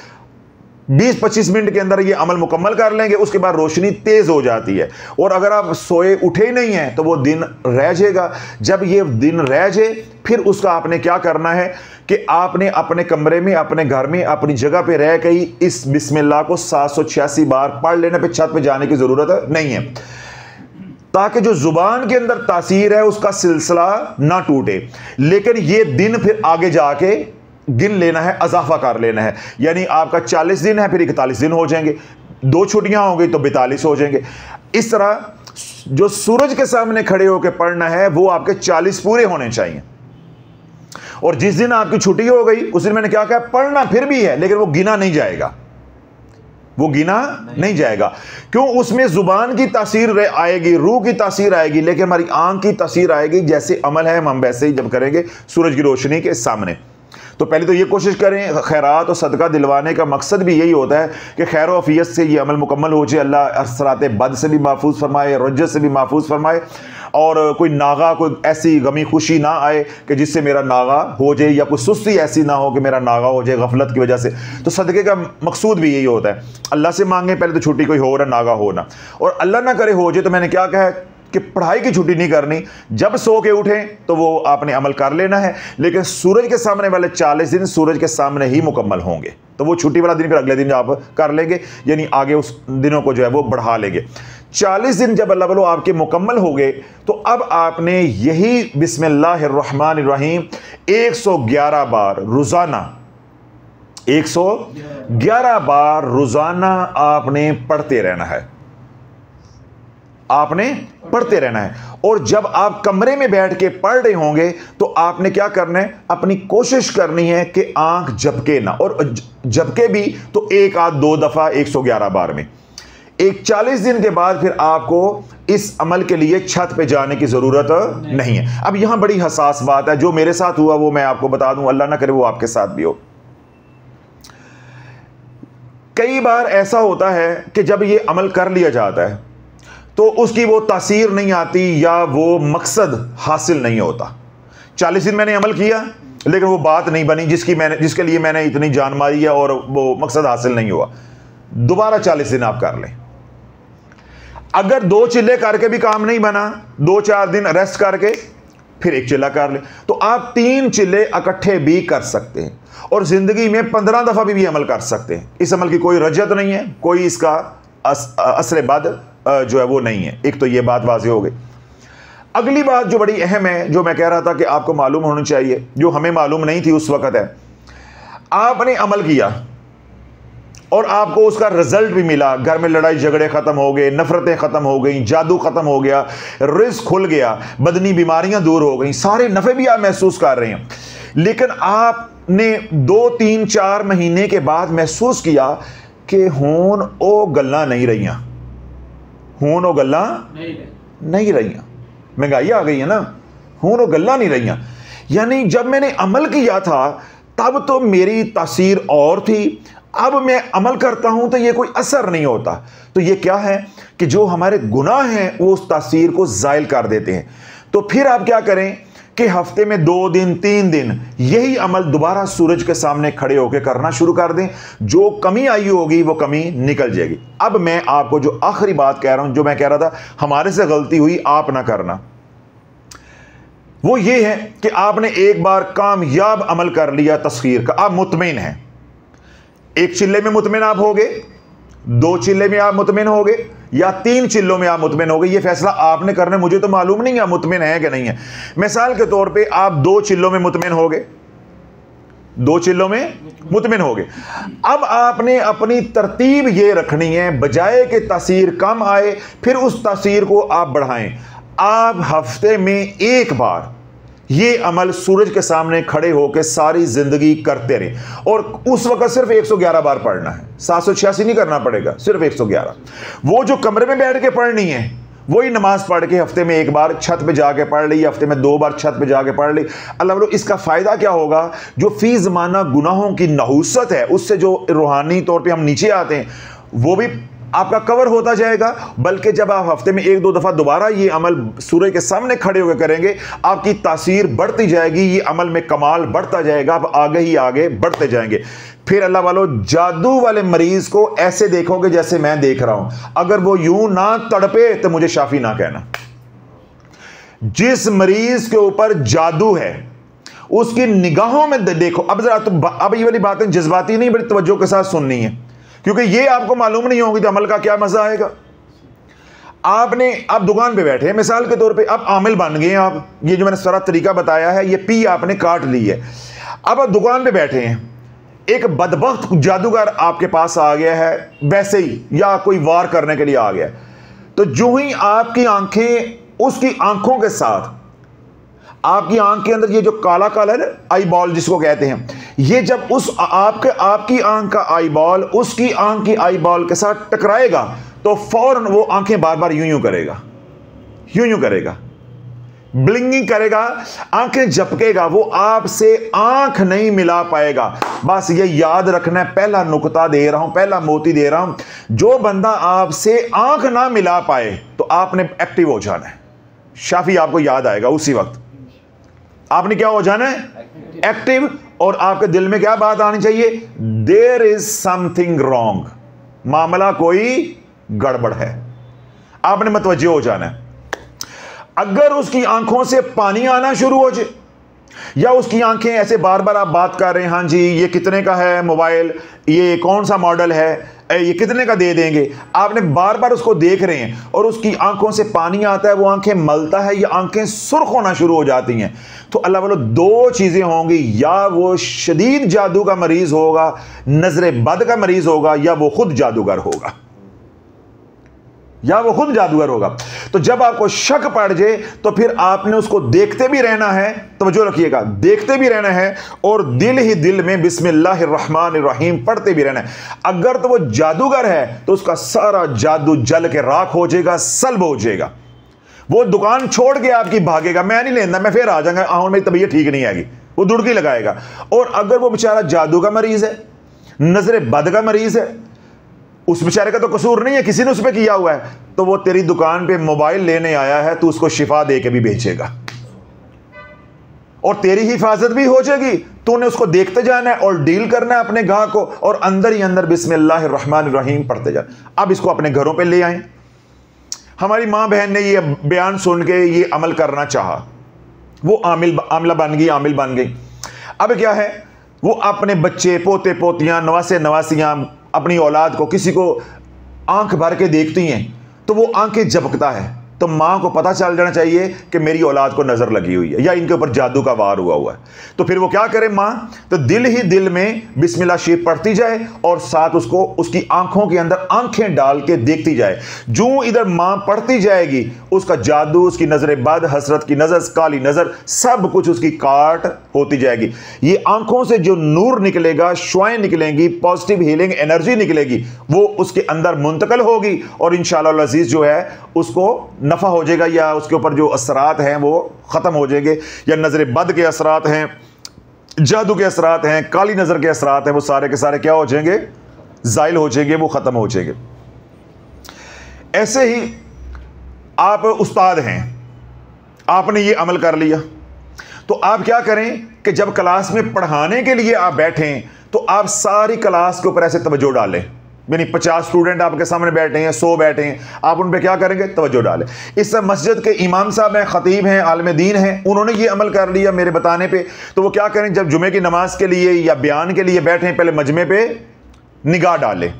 20-25 मिनट के अंदर ये अमल मुकम्मल कर लेंगे, उसके बाद रोशनी तेज़ हो जाती है। और अगर आप सोए उठे ही नहीं हैं तो वो दिन रह जाएगा। जब ये दिन रह जाए फिर उसका आपने क्या करना है कि आपने अपने कमरे में, अपने घर में, अपनी जगह पे रह के ही इस बिस्मिल्लाह को 786 बार पढ़ लेने पे छत पे जाने की ज़रूरत नहीं है, ताकि जो ज़ुबान के अंदर तासीर है उसका सिलसिला ना टूटे। लेकिन ये दिन फिर आगे जाके गिन लेना है, अजाफा कर लेना है, यानी आपका 40 दिन है फिर 41 दिन हो जाएंगे, 2 छुट्टियां होंगी तो 42 हो जाएंगे। इस तरह जो सूरज के सामने खड़े होकर पढ़ना है वो आपके 40 पूरे होने चाहिए। और जिस दिन आपकी छुट्टी हो गई उस दिन मैंने क्या कहा, पढ़ना फिर भी है लेकिन वो गिना नहीं जाएगा, वो गिना नहीं जाएगा। क्यों? उसमें जुबान की तासीर आएगी, रूह की तासीर आएगी, लेकिन हमारी आंख की तासीर आएगी। जैसे अमल है हम वैसे ही जब करेंगे सूरज की रोशनी के सामने। तो पहले तो ये कोशिश करें, खैरात और सदका दिलवाने का मकसद भी यही होता है कि खैर अफियत से ये अमल मुकम्मल हो जाए। अल्लाह असरात बद से भी महफूज फरमाए, रज्जत से भी महफूज फरमाए, और कोई नागा, कोई ऐसी गमी खुशी ना आए कि जिससे मेरा नागा हो जाए, या कोई सुस्ती ऐसी ना हो कि मेरा नागा हो जाए गफलत की वजह से। तो सदक़े का मकसूद भी यही होता है, अल्लाह से मांगें पहले तो छुट्टी कोई हो ना नागा हो ना, और अल्लाह ना करे हो जाए। तो मैंने क्या कहा है कि पढ़ाई की छुट्टी नहीं करनी, जब सो के उठें तो वो आपने अमल कर लेना है, लेकिन सूरज के सामने वाले 40 दिन सूरज के सामने ही मुकम्मल होंगे। तो वो छुट्टी वाला दिन फिर अगले दिन आप कर लेंगे, यानी आगे उस दिनों को जो है वो बढ़ा लेंगे। 40 दिन जब अल्लाह वालों आपके मुकम्मल हो गए, तो अब आपने यही बिस्मिल्लाहिर्रहमानिर्रहीम 111 बार रोज़ाना 111 बार रोज़ाना आपने पढ़ते रहना है, आपने पढ़ते रहना है। और जब आप कमरे में बैठ के पढ़ रहे होंगे तो आपने क्या करना है, अपनी कोशिश करनी है कि आंख झपके ना, और झपके भी तो एक आध दो दफा 111 बार में। एक 40 दिन के बाद फिर आपको इस अमल के लिए छत पे जाने की ज़रूरत नहीं है। अब यहां बड़ी हसास बात है, जो मेरे साथ हुआ वो मैं आपको बता दूं, अल्लाह ना करे वो आपके साथ भी हो। कई बार ऐसा होता है कि जब ये अमल कर लिया जाता है तो उसकी वो तासीर नहीं आती या वो मकसद हासिल नहीं होता। 40 दिन मैंने अमल किया लेकिन वो बात नहीं बनी जिसके लिए मैंने इतनी जान मारी है, और वो मकसद हासिल नहीं हुआ। दोबारा 40 दिन आप कर लें, अगर दो चिल्ले करके भी काम नहीं बना, दो चार दिन रेस्ट करके फिर एक चिल्ला कर लें, तो आप 3 चिल्ले इकट्ठे भी कर सकते हैं, और ज़िंदगी में 15 दफ़ा भी अमल कर सकते हैं। इस अमल की कोई रजत नहीं है, कोई इसका असर बाद जो है वो नहीं है। एक तो ये बात वाज़े हो गई। अगली बात जो बड़ी अहम है, जो मैं कह रहा था कि आपको मालूम होनी चाहिए, जो हमें मालूम नहीं थी उस वक़्त, है आपने अमल किया और आपको उसका रिजल्ट भी मिला। घर में लड़ाई झगड़े ख़त्म हो गए, नफ़रतें ख़त्म हो गई, जादू ख़त्म हो गया, रिज़्क़ खुल गया, बदनी बीमारियां दूर हो गई, सारे नफ़े भी आप महसूस कर रहे हैं। लेकिन आपने 2 3 4 महीने के बाद महसूस किया कि हुण ओ गल्लां नहीं रहियां, हून वो गल्ला नहीं रही, महंगाई आ गई है ना, हून वो गल्ला नहीं रही। यानी जब मैंने अमल किया था तब तो मेरी तासीर और थी, अब मैं अमल करता हूं तो ये कोई असर नहीं होता। तो ये क्या है कि जो हमारे गुनाह हैं वो उस तासीर को जायल कर देते हैं। तो फिर आप क्या करें कि हफ्ते में 2 दिन 3 दिन यही अमल दोबारा सूरज के सामने खड़े होकर करना शुरू कर दें, जो कमी आई होगी वो कमी निकल जाएगी। अब मैं आपको जो आखिरी बात कह रहा हूं, जो मैं कह रहा था हमारे से गलती हुई आप ना करना, वो ये है कि आपने एक बार कामयाब अमल कर लिया तस्खीर का, आप मुतमिन हैं, एक चिल्ले में मुतमिन आप हो गए, 2 चिल्ले में आप मुतमिन हो गए, या 3 चिल्लों में आप मुतमिन हो गए। ये फैसला आपने करना है, मुझे तो मालूम नहीं आप मुतमिन है कि नहीं है। मिसाल के तौर पे आप 2 चिल्लों में मुतमिन हो गए, 2 चिल्लों में मुतमिन हो गए। अब आपने अपनी तरतीब ये रखनी है, बजाय कि तासीर कम आए फिर उस तासीर को आप बढ़ाएं। आप हफ्ते में एक बार ये अमल सूरज के सामने खड़े होकर सारी जिंदगी करते रहे, और उस वक्त सिर्फ 111 बार पढ़ना है, 786 नहीं करना पड़ेगा, सिर्फ 111। वो जो कमरे में बैठ के पढ़नी है वही नमाज पढ़ के हफ्ते में एक बार छत पे जाके पढ़ ली, हफ्ते में 2 बार छत पे जाके पढ़ ली। अल्लाह वालों, इसका फ़ायदा क्या होगा? जो फी ज़माना गुनाहों की नहूसत है, उससे जो रूहानी तौर पर हम नीचे आते हैं वो भी आपका कवर होता जाएगा। बल्कि जब आप हफ्ते में 1-2 दफ़ा दोबारा ये अमल सूरज के सामने खड़े होकर करेंगे, आपकी तासीर बढ़ती जाएगी, ये अमल में कमाल बढ़ता जाएगा, आप आगे ही आगे बढ़ते जाएंगे। फिर अल्लाह वालों, जादू वाले मरीज़ को ऐसे देखोगे जैसे मैं देख रहा हूँ। अगर वो यूं ना तड़पे तो मुझे शाफी ना कहना। जिस मरीज़ के ऊपर जादू है उसकी निगाहों में देखो। अब जरा अब ये वाली बातें जज्बाती नहीं, बड़ी तवज्जो के साथ सुननी है, क्योंकि ये आपको मालूम नहीं होगी तो अमल का क्या मज़ा आएगा। आप दुकान पे बैठे हैं मिसाल के तौर पे, आप आमिल बन गए हैं, आप ये जो मैंने सारा तरीका बताया है ये पी आपने काट ली है। अब आप दुकान पे बैठे हैं, एक बदबख्त जादूगर आपके पास आ गया है वैसे ही, या कोई वार करने के लिए आ गया, तो जो ही आपकी आंखें उसकी आंखों के साथ, आपकी आंख के अंदर ये जो काला कलर आई बॉल जिसको कहते हैं, ये जब उस आपके आपकी आंख का आई बॉल उसकी आंख की आई बॉल के साथ टकराएगा तो फौरन वो आंखें बार बार यूं यूं करेगा, यूं यूं करेगा, ब्लिंगिंग करेगा, आंखें झपकेगा, वो आपसे आंख नहीं मिला पाएगा। बस ये याद रखना है, पहला नुकता दे रहा हूं, पहला मोती दे रहा हूं। जो बंदा आपसे आंख ना मिला पाए तो आपने एक्टिव हो जाना है। शाफी आपको याद आएगा उसी वक्त आपने क्या हो जाना है, एक्टिव। और आपके दिल में क्या बात आनी चाहिए, देयर इज समथिंग रॉन्ग, मामला कोई गड़बड़ है, आपने मतवज्जे हो जाना है। अगर उसकी आंखों से पानी आना शुरू हो जाए या उसकी आंखें ऐसे बार बार आप बात कर रहे हैं, हाँ जी ये कितने का है मोबाइल, ये कौन सा मॉडल है, ये कितने का दे देंगे, आपने बार बार उसको देख रहे हैं और उसकी आंखों से पानी आता है, वो आंखें मलता है या आंखें सुर्ख होना शुरू हो जाती हैं, तो अल्लाह वालों दो चीज़ें होंगी, या वो शदीद जादू का मरीज़ होगा, नजर बद का मरीज़ होगा, या वो खुद जादूगर होगा, या वो खुद जादूगर होगा। तो जब आपको शक पड़ जाए तो फिर आपने उसको देखते भी रहना है, तवज्जो रखिएगा, देखते भी रहना है और दिल ही दिल में बिस्मिल्लाह रहमान रहीम पढ़ते भी रहना है। अगर तो वो जादूगर है तो उसका सारा जादू जल के राख हो जाएगा, सल्ब हो जाएगा, वो दुकान छोड़ के आपकी भागेगा, मैं नहीं लेना, मैं फिर आ जाऊंगा, और मेरी तबीयत ठीक नहीं आएगी, वो दुड़की लगाएगा। और अगर वो बेचारा जादू का मरीज है, नजर बद का मरीज है, उस बेचारे का तो कसूर नहीं है, किसी ने उस पर किया हुआ है, तो वो तेरी दुकान पे मोबाइल लेने आया है, तो उसको शिफा दे के भी बेचेगा और तेरी हिफाजत भी हो जाएगी। तूने उसको देखते जाना है और डील करना है अपने ग्राहक को, और अंदर ही अंदर बिस्मिल्लाह रहमान रहीम पढ़ते जाना। अब इसको अपने घरों पे ले आए। हमारी माँ बहन ने ये बयान सुन के ये अमल करना चाहा, वो आमिला बन गई, आमिल बन गई। अब क्या है, वो अपने बच्चे, पोते पोतियाँ, नवासे नवासियाँ, अपनी औलाद को किसी को आंख भर के देखती हैं तो वो आंखें झपकता है, तो माँ को पता चल जाना चाहिए कि मेरी औलाद को नज़र लगी हुई है या इनके ऊपर जादू का वार हुआ है। तो फिर वो क्या करे माँ, तो दिल ही दिल में बिस्मिल्लाह शरीफ पढ़ती जाए और साथ उसको उसकी आंखों के अंदर आंखें डाल के देखती जाए। जूं इधर माँ पढ़ती जाएगी, उसका जादू, उसकी नज़र बद, हसरत की नज़र, काली नज़र, सब कुछ उसकी काट होती जाएगी। ये आंखों से जो नूर निकलेगा, शुआएं निकलेंगी, पॉजिटिव हीलिंग एनर्जी निकलेगी, वो उसके अंदर मुंतकल होगी और इंशाअल्लाह अज़ीज़ जो है उसको नफ़ा हो जाएगा, या उसके ऊपर जो असरात हैं वो ख़त्म हो जाएंगे, या नज़र बद के असरात हैं, जादू के असरात हैं, काली नज़र के असरात हैं, वो सारे के सारे क्या हो जाएंगे, ज़ाइल हो जाएंगे, वो ख़त्म हो जाएंगे। ऐसे ही आप उस्ताद हैं, आपने ये अमल कर लिया, तो आप क्या करें कि जब क्लास में पढ़ाने के लिए आप बैठें तो आप सारी क्लास के ऊपर ऐसे तवज्जो डालें, यानी 50 स्टूडेंट आपके सामने बैठे हैं, 100 बैठे हैं, आप उन पर क्या करेंगे, तवज्जो डालें। इससे मस्जिद के इमाम साहब हैं, ख़तीब हैं, आलिम दीन हैं, उन्होंने ये अमल कर लिया मेरे बताने पे, तो वो क्या करें, जब जुमे की नमाज के लिए या बयान के लिए बैठें, पहले मजमे पे निगाह डालें।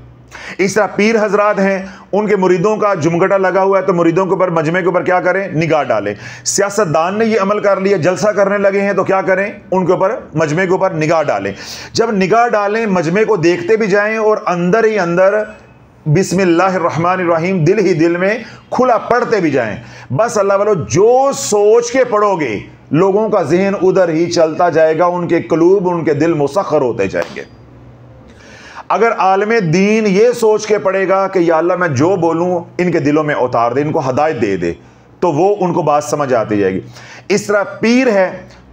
इस तरह पीर हजरात हैं, उनके मुरीदों का जुमगटा लगा हुआ है, तो मुरीदों के ऊपर, मजमे के ऊपर क्या करें, निगाह डालें। सियासतदान ने ये अमल कर लिया, जलसा करने लगे हैं, तो क्या करें, उनके ऊपर, मजमे के ऊपर निगाह डालें। जब निगाह डालें, मजमे को देखते भी जाएं और अंदर ही अंदर बिस्मिल्लाह रहमान रहीम दिल ही दिल में खुला पढ़ते भी जाएं। बस अल्लाह वालों, जो सोच के पढ़ोगे लोगों का जहन उधर ही चलता जाएगा, उनके कलूब, उनके दिल मुसखर होते जाएंगे। अगर आलम दीन ये सोच के पड़ेगा कि या अल्लाह मैं जो बोलूँ इनके दिलों में उतार दे, इनको हदायत दे दे, तो वो उनको बात समझ आती जाएगी। इस तरह पीर है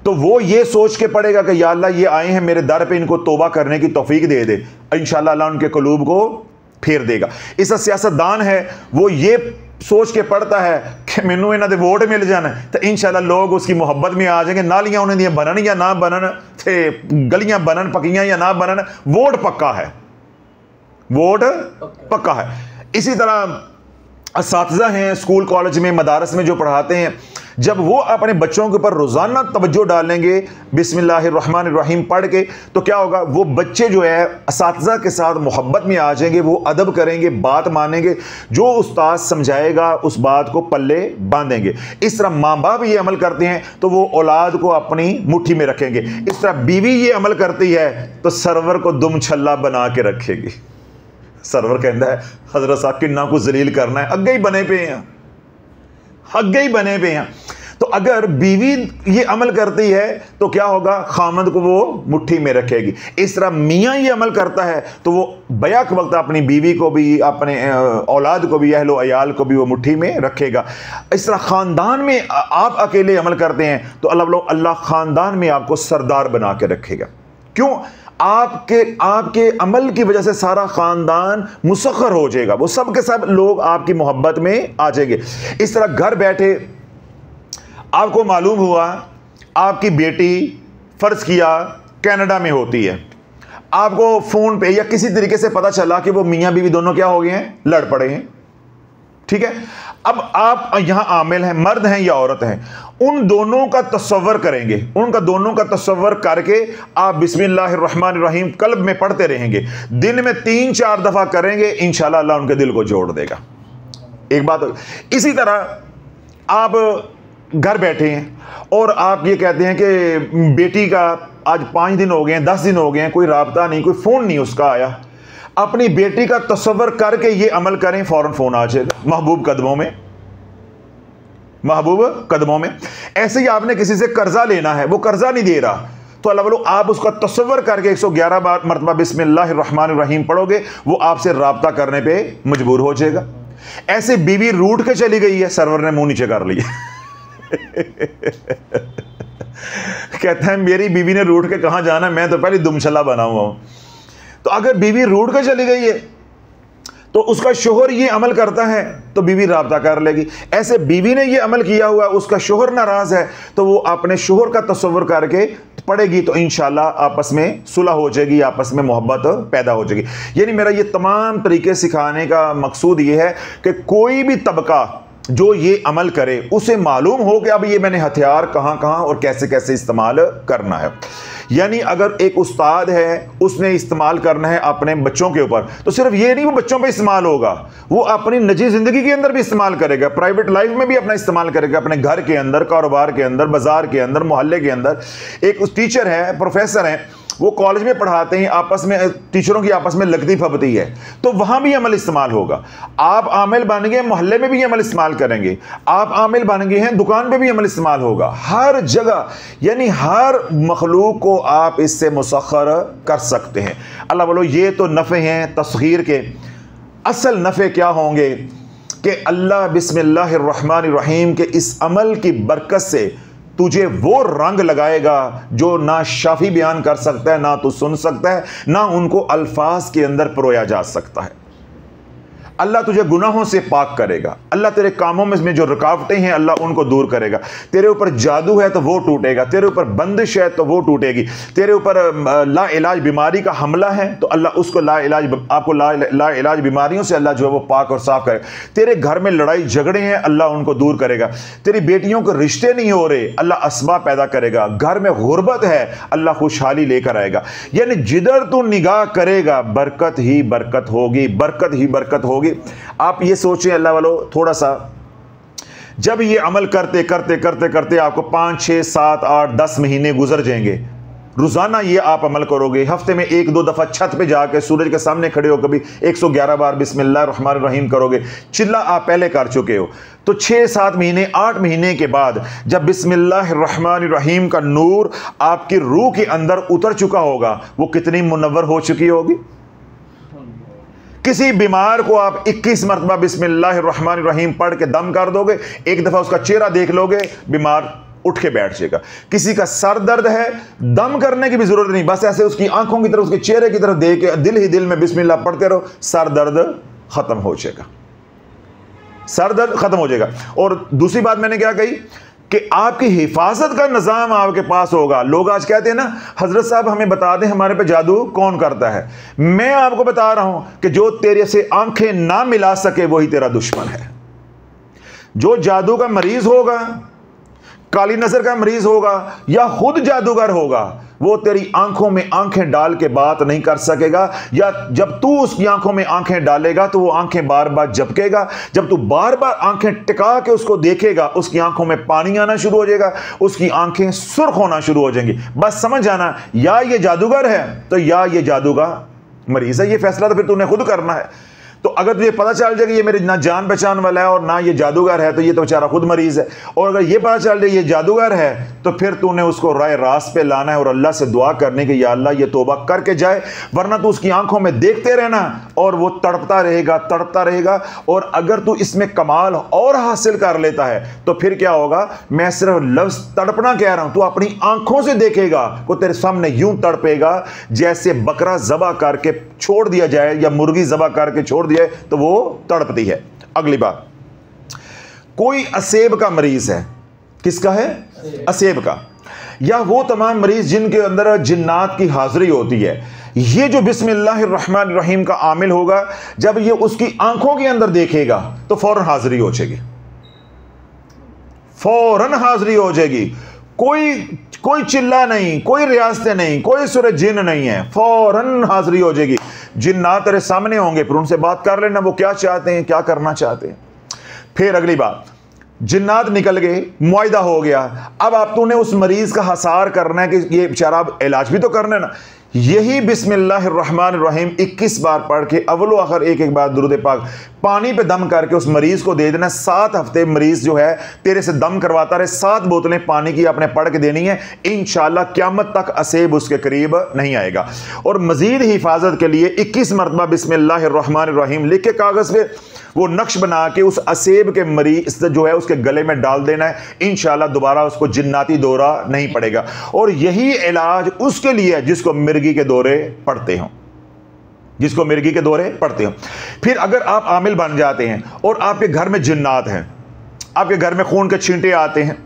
तो वो ये सोच के पड़ेगा कि या अल्लाह ये आए हैं मेरे दर पे, इनको तौबा करने की तौफीक दे दे, इंशाअल्लाह अल्लाह उनके कलूब को फेर देगा। इस तरह सियासतदान है, वो ये सोच के पढ़ता है कि मैनू इन्हों के वोट मिल जाने, तो इंशाअल्लाह लोग उसकी मुहब्बत में आ जाएंगे, नालियाँ उन्होंने बनन या ना बनन, थे गलियाँ बनन पकियाँ या ना बनन, वोट पक्का है, वोट पक्का है। इसी तरह असातिज़ा हैं स्कूल कॉलेज में, मदारस में जो पढ़ाते हैं, जब वो अपने बच्चों के ऊपर रोज़ाना तवज्जो डालेंगे बिस्मिल्लाहिर रहमानिर रहीम पढ़ के, तो क्या होगा, वो बच्चे जो है असातिज़ा के साथ मोहब्बत में आ जाएंगे, वो अदब करेंगे, बात मानेंगे, जो उस्ताद समझाएगा उस बात को पल्ले बांधेंगे। इस तरह माँ बाप ये अमल करते हैं तो वो औलाद को अपनी मुट्ठी में रखेंगे। इस तरह बीवी ये अमल करती है तो सरवर को दुम छल्ला बना के रखेगी। सरवर कहता है हजरत साहब किन्ना को जलील करना है, अग्गे ही बने पे हैं, अग्गे ही बने पे हैं। तो अगर बीवी ये अमल करती है तो क्या होगा, खामद को वो मुट्ठी में रखेगी। इस तरह मियाँ ये अमल करता है तो वो बयाक वक्त अपनी बीवी को भी, अपने औलाद को भी, अहलो अयाल को भी वो मुट्ठी में रखेगा। इस तरह ख़ानदान में आप अकेले अमल करते हैं तो अल्लाह ख़ानदान में आपको सरदार बना के रखेगा। क्यों? आपके अमल की वजह से सारा ख़ानदान मुसख्खर हो जाएगा, वो सब के सब लोग आपकी मोहब्बत में आ जाएंगे। इस तरह घर बैठे आपको मालूम हुआ आपकी बेटी फ़र्ज़ किया कनाडा में होती है, आपको फ़ोन पे या किसी तरीके से पता चला कि वो मियाँ बीवी दोनों क्या हो गए हैं, लड़ पड़े हैं। ठीक है, अब आप यहाँ आमिल हैं, मर्द हैं या औरत हैं, उन दोनों का तस्वर करेंगे, उनका दोनों का तस्वर करके आप बिस्मिल्लाहिर्रहमानिर्रहीम कल्ब में पढ़ते रहेंगे, दिन में 3-4 दफ़ा करेंगे, इंशाल्लाह अल्लाह उनके दिल को जोड़ देगा। एक बात, इसी तरह आप घर बैठे हैं और आप ये कहते हैं कि बेटी का आज 5 दिन हो गए हैं, 10 दिन हो गए हैं, कोई राबता नहीं, कोई फ़ोन नहीं उसका आया, अपनी बेटी का तस्वर करके ये अमल करें, फ़ौरन फ़ोन आ जाएगा, महबूब कदमों में। ऐसे ही आपने किसी से कर्जा लेना है, वो कर्जा नहीं दे रहा, तो अल्लाह वालों आप उसका तस्वर करके 111 बार मरतबा बिस्मिल्लाहिर्रहमानिर्रहीम पढ़ोगे, वो आपसे राब्ता करने पे मजबूर हो जाएगा। ऐसे बीवी रूठ के चली गई है, सर्वर ने मुंह नीचे कर लिया कहते हैं मेरी बीवी ने रूठ के कहाँ जाना, मैं तो पहले दुमशला बना हुआ हूँ। तो अगर बीवी रूठ के चली गई है तो उसका शोहर ये अमल करता है तो बीवी राब्ता कर लेगी। ऐसे बीवी ने ये अमल किया हुआ, उसका शोहर नाराज़ है तो वो अपने शोहर का तस्वर करके पड़ेगी तो इंशाल्लाह आपस में सुलह हो जाएगी, आपस में मोहब्बत पैदा हो जाएगी। यानी मेरा ये तमाम तरीके सिखाने का मकसूद ये है कि कोई भी तबका जो ये अमल करे उसे मालूम हो कि अब ये मैंने हथियार कहाँ कहाँ और कैसे कैसे इस्तेमाल करना है। यानी अगर एक उस्ताद है उसने इस्तेमाल करना है अपने बच्चों के ऊपर, तो सिर्फ ये नहीं वो बच्चों पे इस्तेमाल होगा, वो अपनी निजी ज़िंदगी के अंदर भी इस्तेमाल करेगा, प्राइवेट लाइफ में भी अपना इस्तेमाल करेगा, अपने घर के अंदर, कारोबार के अंदर, बाज़ार के अंदर, मोहल्ले के अंदर। एक उस टीचर है, प्रोफेसर हैं, वो कॉलेज में पढ़ाते हैं, आपस में टीचरों की आपस में लगती फपती है, तो वहाँ भी अमल इस्तेमाल होगा। आप आमिल बन गए, मोहल्ले में भी अमल इस्तेमाल करेंगे, आप आमिल बन गए हैं, दुकान पे भी अमल इस्तेमाल होगा, हर जगह, यानी हर मखलूक को आप इससे मुसख्खर कर सकते हैं। अल्लाह वालों ये तो नफ़े हैं तस्खीर के, असल नफ़े क्या होंगे कि अल्लाह बिस्मिल्लाहिर्रहमानिर्रहीम के इस अमल की बरकत से तुझे वो रंग लगाएगा जो ना शाफी बयान कर सकता है, ना तू सुन सकता है, ना उनको अल्फाज के अंदर परोया जा सकता है। अल्लाह तुझे गुनाहों से पाक करेगा, अल्लाह तेरे कामों में जो रुकावटें हैं अल्लाह उनको दूर करेगा। तेरे ऊपर जादू है तो वो टूटेगा, तेरे ऊपर बंदिश है तो वो टूटेगी, तेरे ऊपर लाइलाज बीमारी का हमला है तो अल्लाह उसको लाइलाज बीमारियों से अल्लाह जो है वो पाक और साफ करेगा। तेरे घर में लड़ाई झगड़े हैं, अल्लाह उनको दूर करेगा। तेरी बेटियों के रिश्ते नहीं हो रहे, अल्लाह असबाब पैदा करेगा। घर में गुर्बत है, अल्लाह खुशहाली लेकर आएगा। यानी जिधर तू निगाह करेगा बरकत ही बरकत होगी, बरकत ही बरकत होगी। आप ये सोचें अल्लाह वालों, थोड़ा सा जब ये अमल करते करते करते करते आपको 5, 6, 7, 8, 10 महीने गुजर जाएंगे। रोजाना ये आप अमल करोगे, हफ्ते में 1-2 दफ़ा छत पे जाकर सूरज के सामने खड़े हो कभी 111 बार बिस्मिल्लाहिर्रहमानिर्रहीम करोगे। चिल्ला आप पहले कर चुके हो, तो 6-7 महीने 8 महीने के बाद जब बिस्मिल्लाहिर्रहमानिर्रहीम का नूर आपकी रूह के अंदर उतर चुका होगा, वो कितनी मुनव्वर हो चुकी होगी। किसी बीमार को आप 21 मरतबा बिस्मिल्लाहिर्रहमानिर्रहीम पढ़ के दम कर दोगे, एक दफ़ा उसका चेहरा देख लोगे, बीमार उठ के बैठ जाएगा। किसी का सर दर्द है, दम करने की भी ज़रूरत नहीं, बस ऐसे उसकी आंखों की तरफ, उसके चेहरे की तरफ देख के दिल ही दिल में बिस्मिल्लाह पढ़ते रहो, सर दर्द ख़त्म हो जाएगा, सर दर्द ख़त्म हो जाएगा। और दूसरी बात मैंने क्या कही कि आपकी हिफाजत का निज़ाम आपके पास होगा। लोग आज कहते हैं ना, हज़रत साहब हमें बता दें हमारे पे जादू कौन करता है। मैं आपको बता रहा हूँ कि जो तेरे से आंखें ना मिला सके वही तेरा दुश्मन है। जो जादू का मरीज़ होगा, काली नज़र का मरीज़ होगा या खुद जादूगर होगा, वो तेरी आंखों में आंखें डाल के बात नहीं कर सकेगा। या जब तू उसकी आंखों में आंखें डालेगा तो वो आंखें बार बार झपकेगा। जब तू बार बार आंखें टिका के उसको देखेगा, उसकी आंखों में पानी आना शुरू हो जाएगा, उसकी आंखें सुर्ख होना शुरू हो जाएंगी। बस समझ जाना, या ये जादूगर है तो या ये जादू का मरीज़ है। ये फैसला तो फिर तूने खुद करना है। तो अगर तुझे पता चल जाए कि ये मेरे ना जान पहचान वाला है और ना ये जादूगर है, तो ये तो बेचारा खुद मरीज़ है। और अगर ये पता चल जाए ये जादूगर है, तो फिर तूने उसको राय रास्त पे लाना है और अल्लाह से दुआ करने की या अल्लाह ये तोबा करके जाए, वरना तो उसकी आंखों में देखते रहना और वो तड़पता रहेगा तड़पता रहेगा। और अगर तू इसमें कमाल और हासिल कर लेता है तो फिर क्या होगा, मैं सिर्फ लफ्ज़ तड़पना कह रहा हूँ, तू अपनी आंखों से देखेगा वो तेरे सामने यूं तड़पेगा जैसे बकरा ज़बा करके छोड़ दिया जाए या मुर्गी ज़बा करके छोड़ दिया है तो वो तड़पती है। अगली बात, कोई असेब का मरीज है, किसका है, असेब का, या वो तमाम मरीज जिनके अंदर जिन्नात की हाजिरी होती है। ये जो बिस्मिल्लाहिर्रहमानिर्रहीम का आमिल होगा, जब ये उसकी आंखों के अंदर देखेगा तो फौरन हाजिरी हो जाएगी, फौरन हाजिरी हो जाएगी। कोई चिल्ला नहीं, कोई रियासतें नहीं, कोई सूरज जिन नहीं है, फौरन हाजिरी हो जाएगी। जिन्नात तेरे सामने होंगे, फिर उनसे बात कर लेना वो क्या चाहते हैं, क्या करना चाहते हैं। फिर अगली बात, जिन्नात निकल गए, मुआयदा हो गया, अब आप तूने उस मरीज का हसार करना है कि ये बेचारा अब इलाज भी तो करना है ना। यही बिस्मिल्लाहिर्रहमानिर्रहीम 21 बार पढ़ के अव्वल आखिर एक एक बार दुरूद पाक पानी पे दम करके उस मरीज़ को दे देना। 7 हफ्ते मरीज़ जो है तेरे से दम करवाता रहे, 7 बोतलें पानी की आपने पढ़ के देनी है। इंशाल्लाह क़यामत तक असेब उसके करीब नहीं आएगा। और मज़ीद हिफाजत के लिए 21 मरतबा बिस्मिल्लाहिर्रहमानिर्रहीम लिख के कागज़ पर वो नक्श बना के उस असेब के मरीज जो है उसके गले में डाल देना है। इंशाल्लाह दोबारा उसको जिन्नाती दौरा नहीं पड़ेगा। और यही इलाज उसके लिए है जिसको मिर्गी के दौरे पड़ते हों, जिसको मिर्गी के दौरे पड़ते हों। फिर अगर आप आमिल बन जाते हैं और आपके घर में जिन्नात हैं, आपके घर में खून के छींटे आते हैं,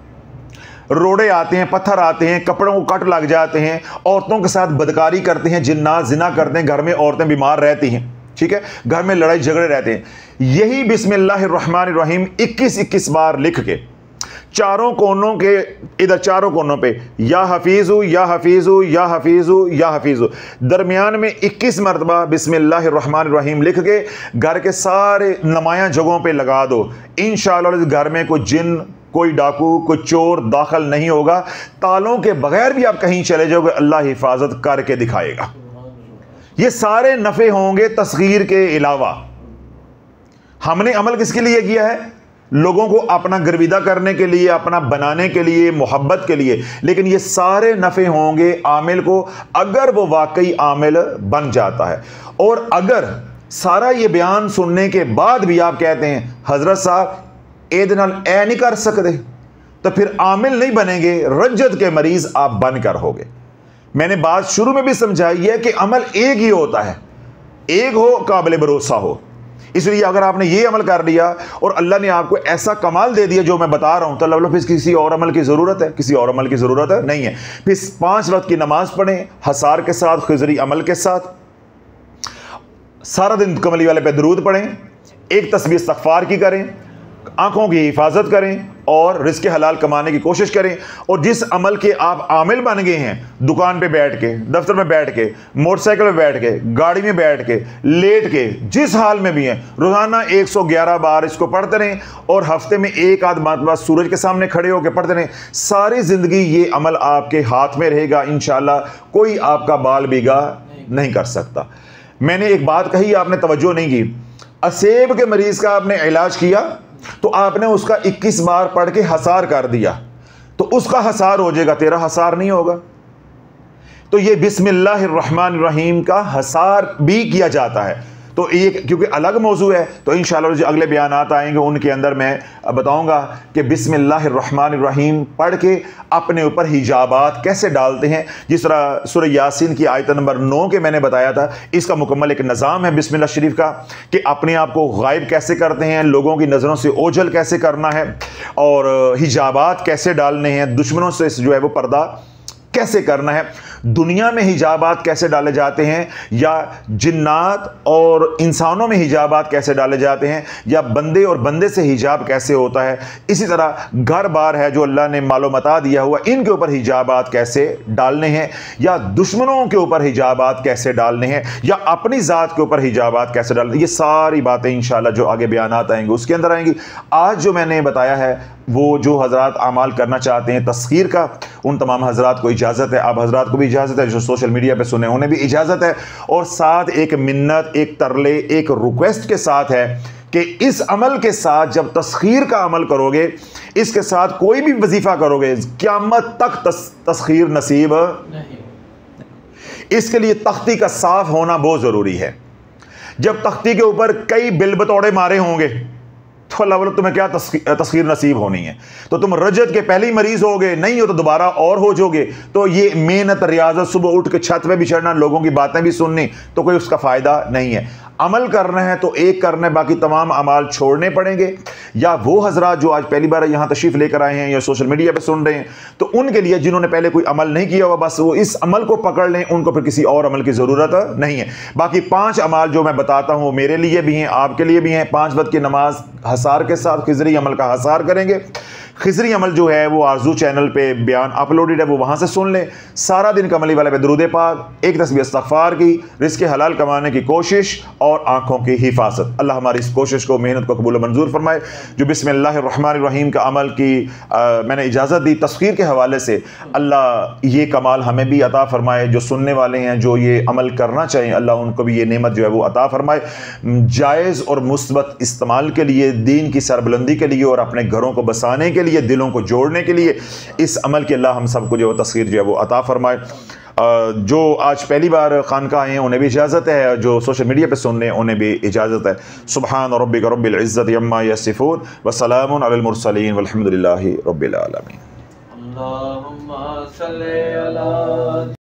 रोड़े आते हैं, पत्थर आते हैं, कपड़ों को कट लग जाते हैं, औरतों के साथ बदकारी करते हैं, जिन्नात जिना करते हैं, घर में औरतें बीमार रहती हैं, ठीक है, घर में लड़ाई झगड़े रहते हैं, यही बिस्मिल्लाहिर्रहमानिर्रहीम 21-21 बार लिख के चारों कोनों के इधर चारों कोनों पे या हफीज़ु या हफीज़ु या हफीज़ु या हफीज़ु, दरमियान में 21 मरतबा बिस्मिल्लाहिर्रहमानिर्रहीम लिख के घर के सारे नुमाया जगहों पे लगा दो। इंशाअल्लाह घर में कोई जिन, कोई डाकू, कोई चोर दाखिल नहीं होगा। तालों के बगैर भी आप कहीं चले जाओगे, अल्लाह हिफाजत करके दिखाएगा। ये सारे नफ़े होंगे तस्गीर के अलावा। हमने अमल किसके लिए किया है, लोगों को अपना गर्विदा करने के लिए, अपना बनाने के लिए, मोहब्बत के लिए, लेकिन ये सारे नफ़े होंगे आमिल को अगर वो वाकई आमिल बन जाता है। और अगर सारा ये बयान सुनने के बाद भी आप कहते हैं हज़रत साहब एदे नाल ऐ नहीं कर सकते, तो फिर आमिल नहीं बनेंगे, रज्जत के मरीज़ आप बनकर होगे। मैंने बात शुरू में भी समझाई है कि अमल एक ही होता है, एक हो काबिल भरोसा हो। इसलिए अगर आपने ये अमल कर लिया और अल्लाह ने आपको ऐसा कमाल दे दिया जो मैं बता रहा हूँ, तो अल्लाह फिर किसी और अमल की ज़रूरत है, किसी और अमल की ज़रूरत है नहीं है। फिर 5 वक्त की नमाज़ पढ़ें हसार के साथ, खिजरी अमल के साथ, सारा दिन कमली वाले पे दरूद पढ़ें, एक तस्बीह इस्तग़फ़ार की करें, आँखों की हिफाजत करें और रिज़्क़ हलाल कमाने की कोशिश करें। और जिस अमल के आप आमिल बन गए हैं, दुकान पे बैठ के, दफ्तर में बैठ के, मोटरसाइकिल में बैठ के, गाड़ी में बैठ के, लेट के, जिस हाल में भी हैं, रोज़ाना 111 बार इसको पढ़ते रहें और हफ्ते में 1 आध मरतबा सूरज के सामने खड़े होकर पढ़ते रहें। सारी ज़िंदगी ये अमल आपके हाथ में रहेगा, इंशाल्लाह कोई आपका बाल बीगा नहीं कर सकता। मैंने एक बात कही, आपने तवज्जो नहीं की। असेब के मरीज़ का आपने इलाज किया तो आपने उसका 21 बार पढ़ के हसार कर दिया, तो उसका हसार हो जाएगा, तेरा हसार नहीं होगा। तो ये बिस्मिल्लाहिर्रहमानिर्रहीम का हसार भी किया जाता है। तो ये क्योंकि अलग मौजू है, तो इंशाल्लाह जो अगले बयानात आएंगे उनके अंदर मैं बताऊंगा कि बिस्मिल्लाहिर्रहमानिर्रहीम पढ़ के अपने ऊपर हिजाबात कैसे डालते हैं। जिस तरह सूरह यासीन की आयत नंबर 9 के मैंने बताया था, इसका मुकम्मल एक निज़ाम है बिस्मिल्लाह शरीफ का, कि अपने आप को गायब कैसे करते हैं, लोगों की नज़रों से ओझल कैसे करना है, और हिजाबात कैसे डालने हैं, दुश्मनों से जो है वो पर्दा कैसे करना है, दुनिया में हिजाबात कैसे डाले जाते हैं, या जिन्नात और इंसानों में हिजाबात कैसे डाले जाते हैं, या बंदे और बंदे से हिजाब कैसे होता है। इसी तरह घर बार है जो अल्लाह ने मालूमता दिया हुआ, इनके ऊपर हिजाबात कैसे डालने हैं, या दुश्मनों के ऊपर हिजाबात कैसे डालने हैं, या अपनी ज़ात के ऊपर हिजाबात कैसे डालने। ये सारी बातें इंशाल्लाह जो आगे बयानात आएंगे उसके अंदर आएंगी। आज जो मैंने बताया है वो जो हजरात आमाल करना चाहते हैं तस्खीर का, उन तमाम हजरात को इजाज़त है। आप हजरात को भी इजाज़त है, जो सोशल मीडिया पे सुने उन्हें भी इजाज़त है। और साथ एक मिन्नत, एक तरले, एक रिक्वेस्ट के साथ है कि इस अमल के साथ जब तस्खीर का अमल करोगे, इसके साथ कोई भी वजीफ़ा करोगे, क़यामत तक तस्खीर नसीब नहीं। इसके लिए तख्ती का साफ होना बहुत ज़रूरी है। जब तख्ती के ऊपर कई बिल बतौड़े मारे होंगे तो अल्लाह वाला तुम्हें क्या तस्खीर नसीब होनी है। तो तुम रजत के पहले ही मरीज होगे, नहीं हो तो दोबारा और हो जाओगे। तो ये मेहनत, रियाजत, सुबह उठ के छत पे भी चढ़ना, लोगों की बातें भी सुननी, तो कोई उसका फ़ायदा नहीं है। अमल करना है तो एक करना है, बाकी तमाम अमाल छोड़ने पड़ेंगे। या वो हजरात जो आज पहली बार यहाँ तशरीफ़ लेकर आए हैं या सोशल मीडिया पे सुन रहे हैं, तो उनके लिए जिन्होंने पहले कोई अमल नहीं किया हुआ, बस वो इस अमल को पकड़ लें, उनको फिर किसी और अमल की ज़रूरत नहीं है। बाकी 5 अमाल जो मैं बताता हूँ मेरे लिए भी हैं, आपके लिए भी हैं। 5 वक्त की नमाज हसार के साथ, खिजरी अमल का हसार करेंगे। खिजरी अमल जो है वो आरजू चैनल पे बयान अपलोडेड है, वो वहाँ से सुन लें। सारा दिन कमली वाले पे दुरूद पाक, एक तस्बीह इस्तग़फ़ार की, रिज़्क़ हलाल कमाने की कोशिश और आँखों की हिफाजत। अल्लाह हमारी इस कोशिश को, मेहनत को कबूल मंजूर फरमाए। जो बिस्मिल्लाह रहमान रहीम का अमल की मैंने इजाज़त दी तस्खीर के हवाले से, अल्लाह ये कमाल हमें भी अता फ़रमाए। जो सुनने वाले हैं, जो ये अमल करना चाहें, अल्लाह उनको भी ये नेमत जो है वो अता फ़रमाए। जायज़ और मुस्बत इस्तेमाल के लिए, दीन की सरबुलंदी के लिए और अपने घरों को बसाने के लिए, दिलों को जोड़ने के लिए इस अमल के अल्लाह हम सबको जो तस्खीर जो है वो अता फरमाए। जो आज पहली बार खानका आए हैं उन्हें भी इजाज़त है, जो सोशल मीडिया पे सुनने उन्हें भी इजाज़त है। सुब्हान रब्बिक रब्बिल इज़्ज़ति अम्मा यसिफून व सलामुन अलल मुरसलीन वल्हम्दुलिल्लाहि रब्बिल आलमीन।